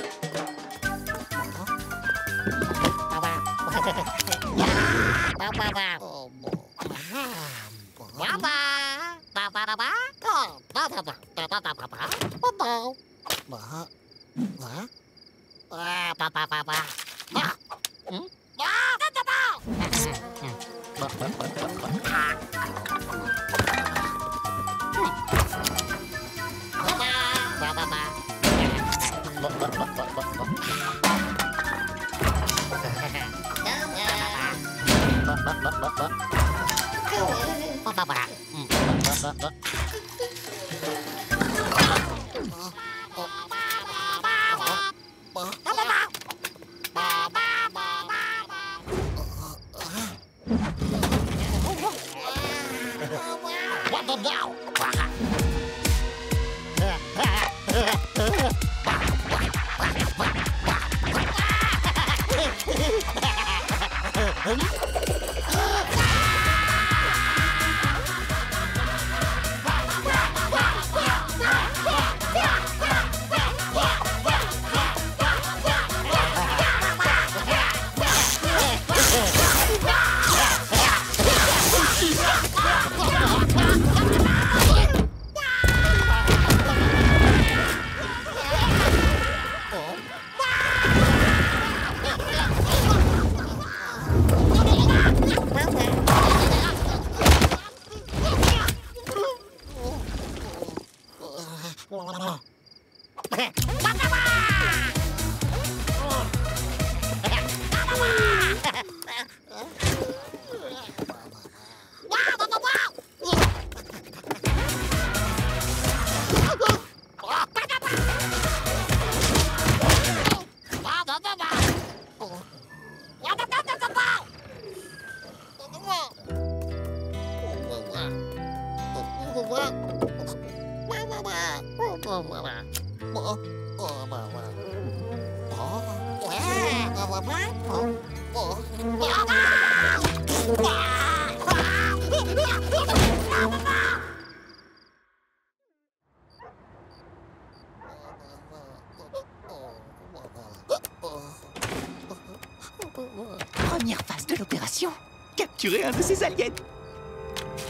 Première phase de l'opération, capturer un de ces aliens.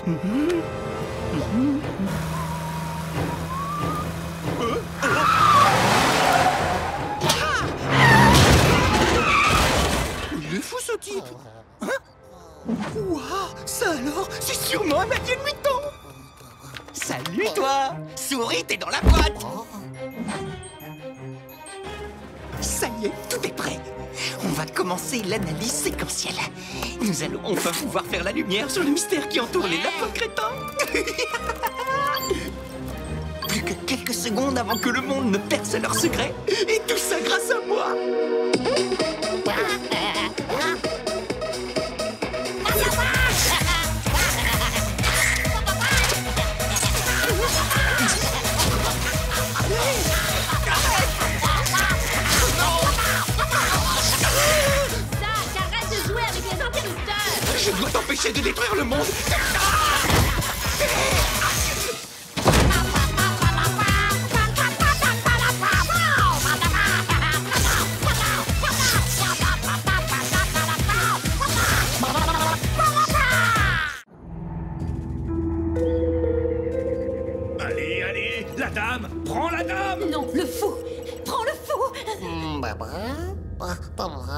Mmh. Mmh. Il est fou ce type. Hein? Ouah, ça alors, c'est sûrement un alien mutant. Salut toi, souris, t'es dans la boîte. Ça y est, tout est prêt. On va commencer l'analyse séquentielle. Nous allons enfin pouvoir faire la lumière sur le mystère qui entoure les lapins crétins. Plus que quelques secondes avant que le monde ne perce leur secret. Et tout ça grâce à moi. Je dois t'empêcher de détruire le monde. Allez, allez, la dame, prends la dame. Non, le fou, prends le fou. Mmh, bah, bah, bah, bah.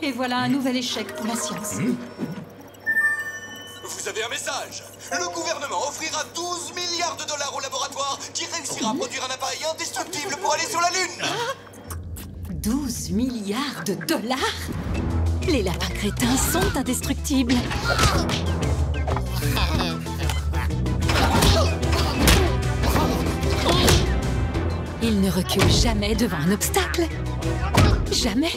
Et voilà un nouvel échec pour la science. Vous avez un message. Le gouvernement offrira douze milliards de dollars au laboratoire qui réussira à produire un appareil indestructible pour aller sur la Lune. douze milliards de dollars? Les lapins crétins sont indestructibles. Ils ne reculent jamais devant un obstacle. Jamais.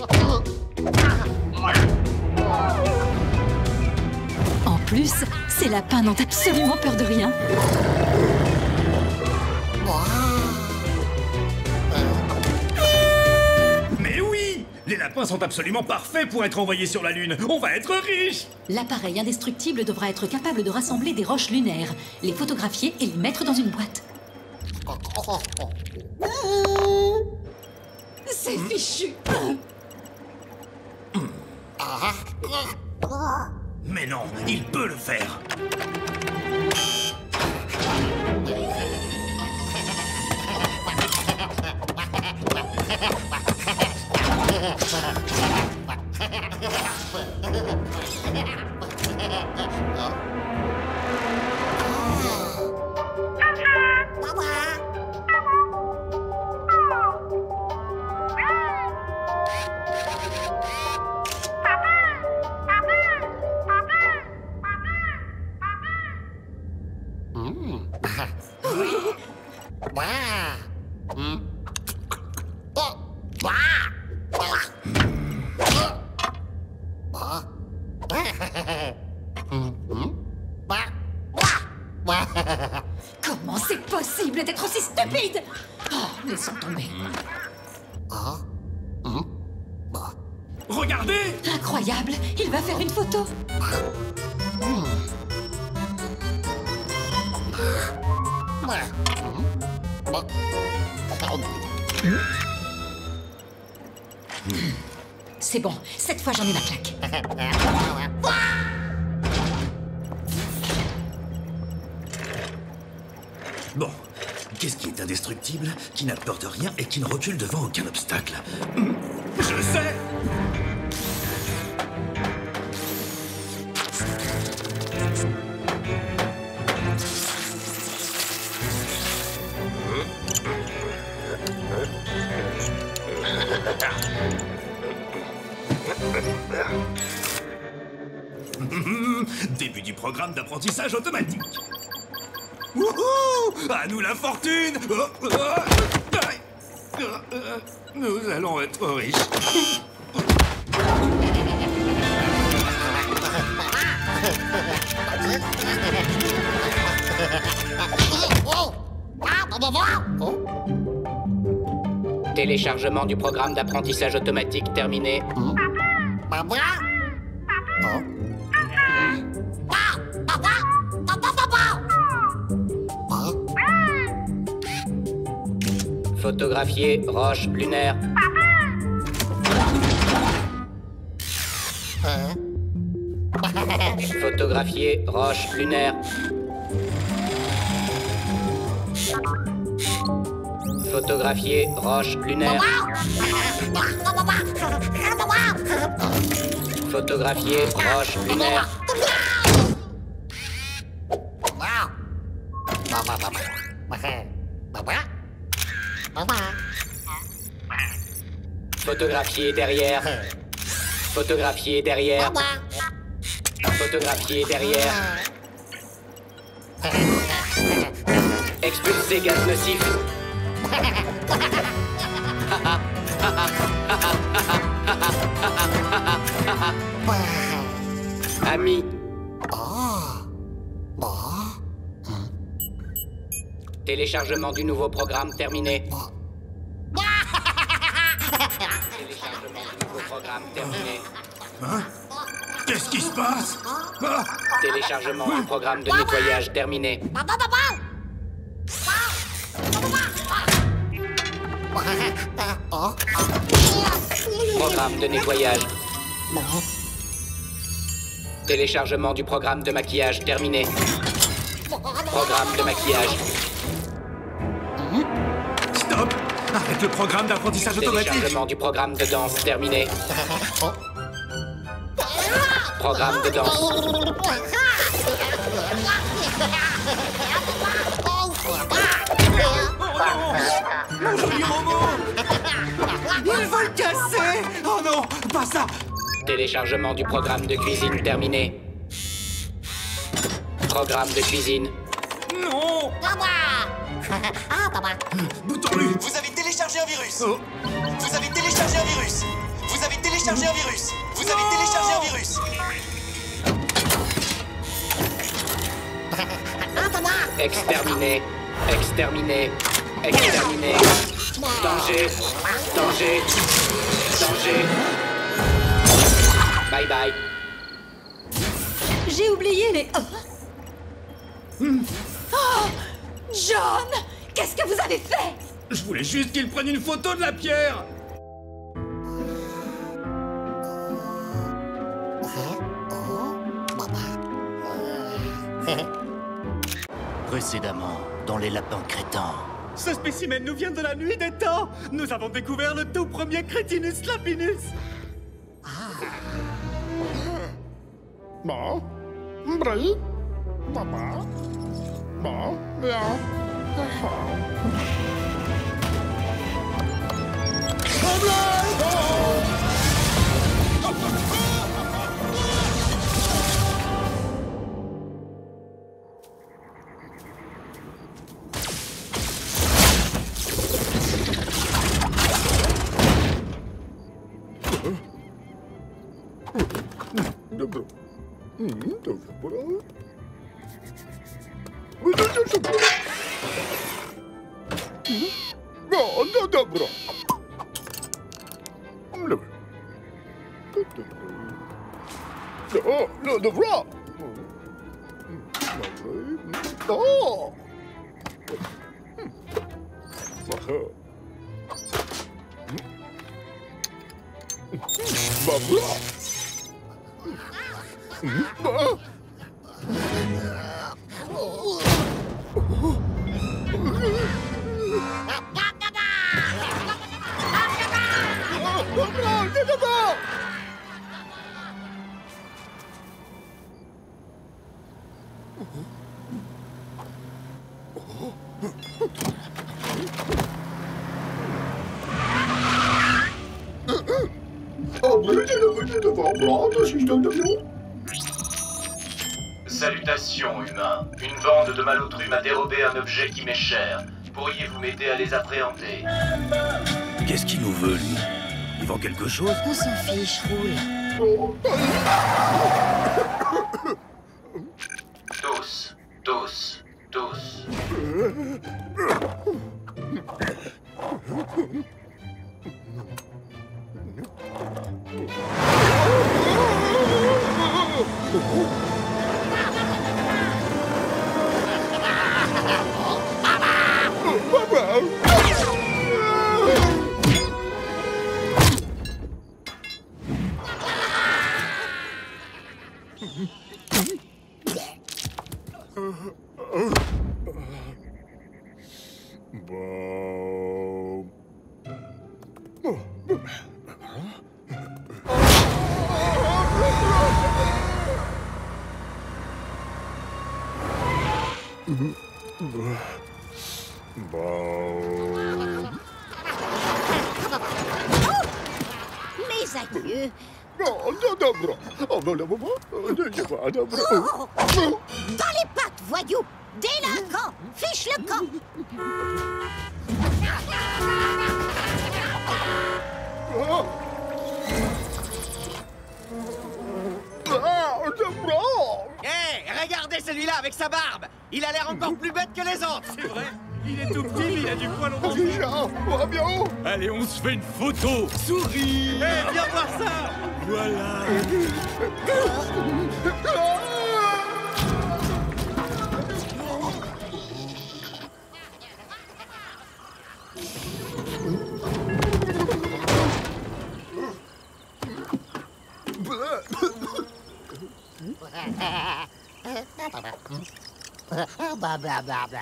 En plus, ces lapins n'ont absolument peur de rien. Les lapins sont absolument parfaits pour être envoyés sur la Lune. On va être riches. L'appareil indestructible devra être capable de rassembler des roches lunaires, les photographier et les mettre dans une boîte. C'est fichu. Mais non, il peut le faire. Comment c'est possible d'être aussi stupide? Oh, laissons tomber. Regardez! Incroyable! Il va faire une photo. C'est bon, cette fois j'en ai la claque. Bon, Qu'est-ce qui est indestructible, qui n'a peur de rien et qui ne recule devant aucun obstacle? Je sais! Début du programme d'apprentissage automatique. Wouhou! À nous la fortune! Nous allons être riches. Téléchargement du programme d'apprentissage automatique terminé. Papa! Papa! Photographier roche lunaire. Photographier roche lunaire. Photographier roche lunaire. Photographier roche lunaire. Photographier derrière. Photographier derrière. Photographier derrière. Expulser gaz nocif. Ami. Téléchargement du nouveau programme terminé. Terminé. Hein? Qu'est-ce qui se passe? Ah! Téléchargement du programme de nettoyage terminé. Programme de nettoyage. Téléchargement du programme de maquillage terminé. Programme de maquillage. Stop! Arrête le programme d'apprentissage automatique. Téléchargement du programme de danse terminé. Oh. Programme de danse. Mon joli robot! Il va le casser! Oh non, pas ça! Téléchargement du programme de cuisine terminé. Programme de cuisine. Non! Ah, papa. Bouton-lui. Vous avez téléchargé un virus. Oh. Vous avez téléchargé un virus. Vous avez téléchargé un virus. Vous non. avez téléchargé un virus. Exterminé. Exterminé. Exterminé. Danger. Danger. Danger. Bye bye. J'ai oublié les... Oh. Mm. Oh. John! Qu'est-ce que vous avez fait? Je voulais juste qu'il prenne une photo de la pierre! Précédemment, dans les lapins crétins... Ce spécimen nous vient de la nuit des temps! Nous avons découvert le tout premier Crétinus Lapinus! Bon... Brille... Papa... Bon, bien. Oh. J'étais devant moi, de système d'avion. Salutations, humains. Une bande de malotrues m'a dérobé un objet qui m'est cher. Pourriez-vous m'aider à les appréhender? Qu'est-ce qu'il nous veut, lui? Il vend quelque chose? On s'en fiche, roule. Tous, tous, tous. Dans les pattes, voyou! Délinquant! Fiche le camp! Ah, ah je prends! Hé, hey, regardez celui-là avec sa barbe! Il a l'air encore plus bête que les autres! C'est vrai! Il est tout petit, mais il a du poil au ventre. Allez, on se fait une photo. Souris. Eh, hey, viens voir ça. Voilà. Blah, blah, blah, blah.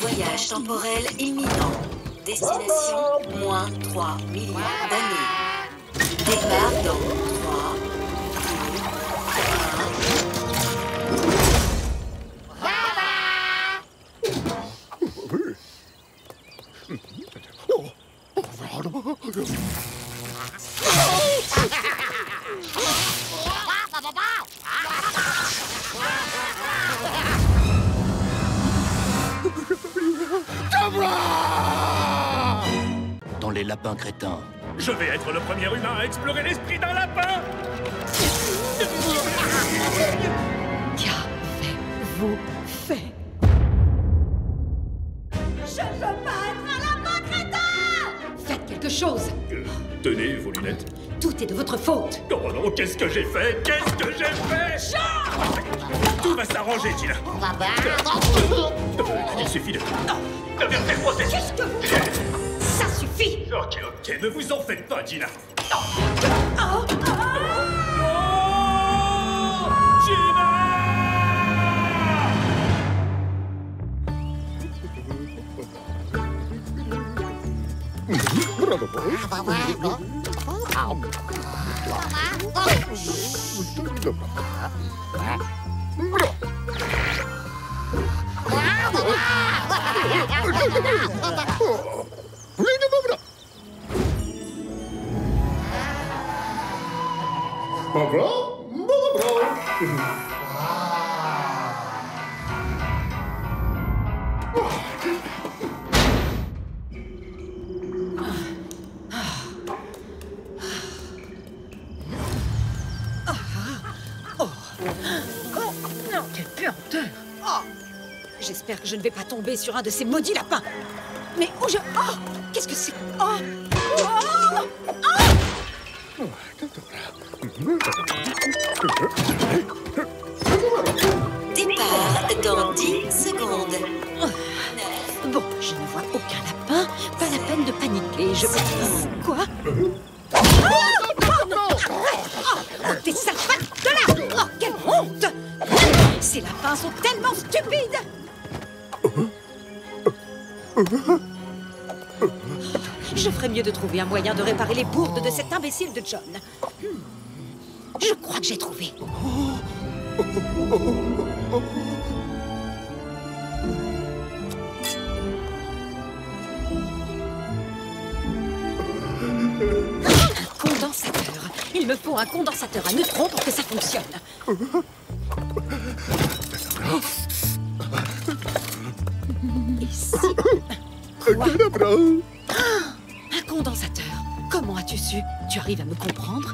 Voyage temporel imminent. Destination moins trois milliards d'années. Départ dans dans les lapins crétins. Je vais être le premier humain à explorer l'esprit d'un lapin. signe. Qu'avez-vous fait? Je ne veux pas être à la main, crétin! Faites quelque chose. Euh, tenez vos lunettes. Tout est de votre faute. Oh non, qu'est-ce que j'ai fait? Qu'est-ce que j'ai fait? Charles! Tout va s'arranger, Gina. On va voir. Il suffit de... Non! De me faire procès. Qu'est-ce que vous... Ça suffit! Ok, ok, ne vous en faites pas, Gina. Non! Oh, oh, oh, Gina! Bon, bon, bon, bon. Oh, non, quelle puanteur. Oh. J'espère que je ne vais pas tomber sur un de ces maudits lapins. Mais où je... Oh, qu'est-ce que c'est? Oh, oh, oh. Départ dans dix secondes. Bon, je ne vois aucun lapin. Pas la peine de paniquer. Je peux... Quoi? Oh, oh non! Oh, t'es sympa de là! Oh, quelle honte! Ces lapins sont tellement stupides! Je ferais mieux de trouver un moyen de réparer les bourdes de cet imbécile de John. Je crois que j'ai trouvé. Condensateur. Il me faut un condensateur à neutrons pour que ça fonctionne. Ici. Quoi? Un condensateur. Comment as-tu su? Tu arrives à me comprendre?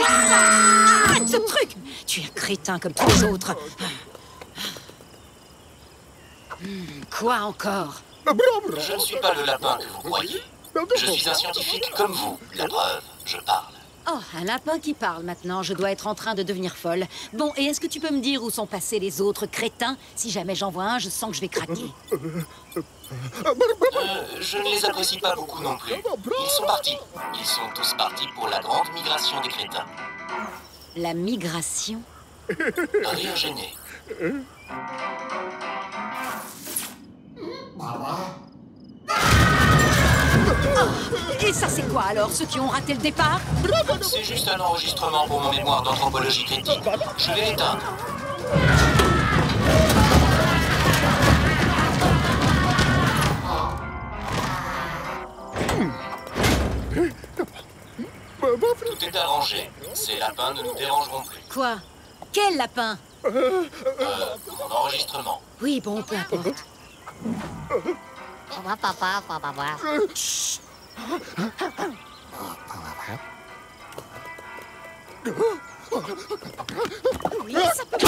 Ah, ce truc! Tu es un crétin comme tous les autres. Quoi encore? Je ne suis pas le lapin que vous croyez. Je suis un scientifique comme vous. La preuve, je parle. Oh, un lapin qui parle maintenant. Je dois être en train de devenir folle. Bon, et est-ce que tu peux me dire où sont passés les autres crétins? Si jamais j'en vois un, je sens que je vais craquer. Euh, je ne les apprécie pas beaucoup non plus. Ils sont partis. Ils sont tous partis pour la grande migration des crétins. La migration? Rien gêné. Oh, et ça c'est quoi alors, ceux qui ont raté le départ? C'est juste un enregistrement pour mon mémoire d'anthropologie critique. Je vais l'éteindre. Tout est arrangé. Ces lapins ne nous dérangeront plus. Quoi? Quel lapin? Euh, mon enregistrement. Oui, bon, peu importe. Papa, papa, papa. Chut. Oui, ça peut... Eh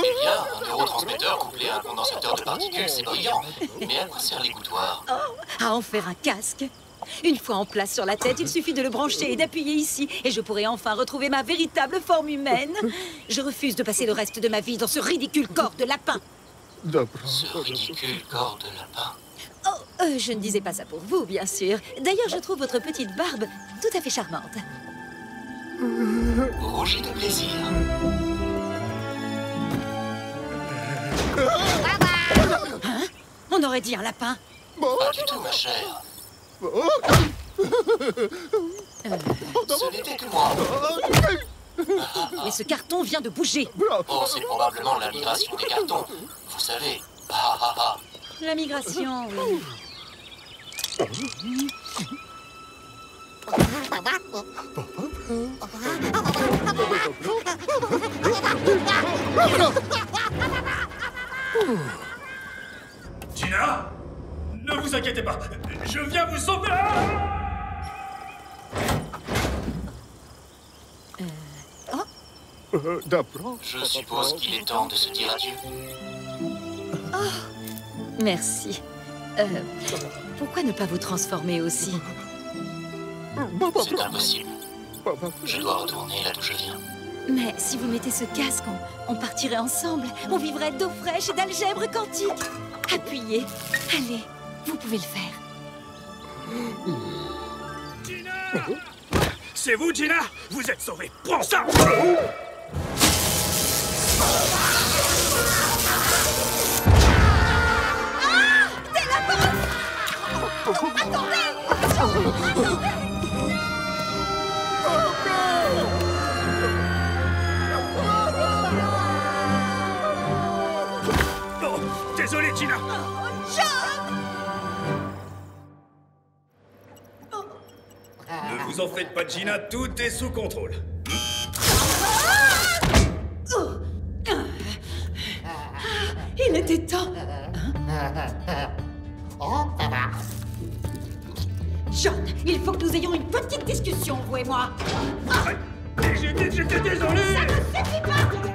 bien, un neurotransmetteur couplé à un condensateur de particules, c'est brillant. Mais à quoi sert l'égouttoir? Oh, à en faire un casque. Une fois en place sur la tête, il suffit de le brancher et d'appuyer ici, et je pourrai enfin retrouver ma véritable forme humaine. Je refuse de passer le reste de ma vie dans ce ridicule corps de lapin. Ce ridicule corps de lapin. Oh, euh, je ne disais pas ça pour vous, bien sûr. D'ailleurs, je trouve votre petite barbe tout à fait charmante. Rougis de plaisir. Hein? On aurait dit un lapin. Pas du tout, ma chère. Euh... Ce n'était que moi. Mais ce carton vient de bouger. Oh, c'est probablement la migration des cartons. Vous savez. Ah, ah, ah. La migration, oui. Gina, ne vous inquiétez pas. Je viens vous sauver. euh, d'apprendre. Je suppose qu'il est temps de se dire adieu. Oh, merci. Euh, pourquoi ne pas vous transformer aussi? C'est impossible. Je dois retourner là d'où je viens. Mais si vous mettez ce casque, on, on partirait ensemble. On vivrait d'eau fraîche et d'algèbre quantique. Appuyez. Allez, vous pouvez le faire. Gina! C'est vous, Gina? Vous êtes sauvée. Prends ça! Ah! T'es là-bas! Oh, oh, attendez! Oh, attendez! Désolé, Gina. Oh, John! Oh. Ne vous en faites pas, Gina, tout est sous contrôle. Ah! Oh. Il était temps. Hein? John, il faut que nous ayons une petite discussion, vous et moi. Ah! J'étais désolé. Ça ne suffit pas.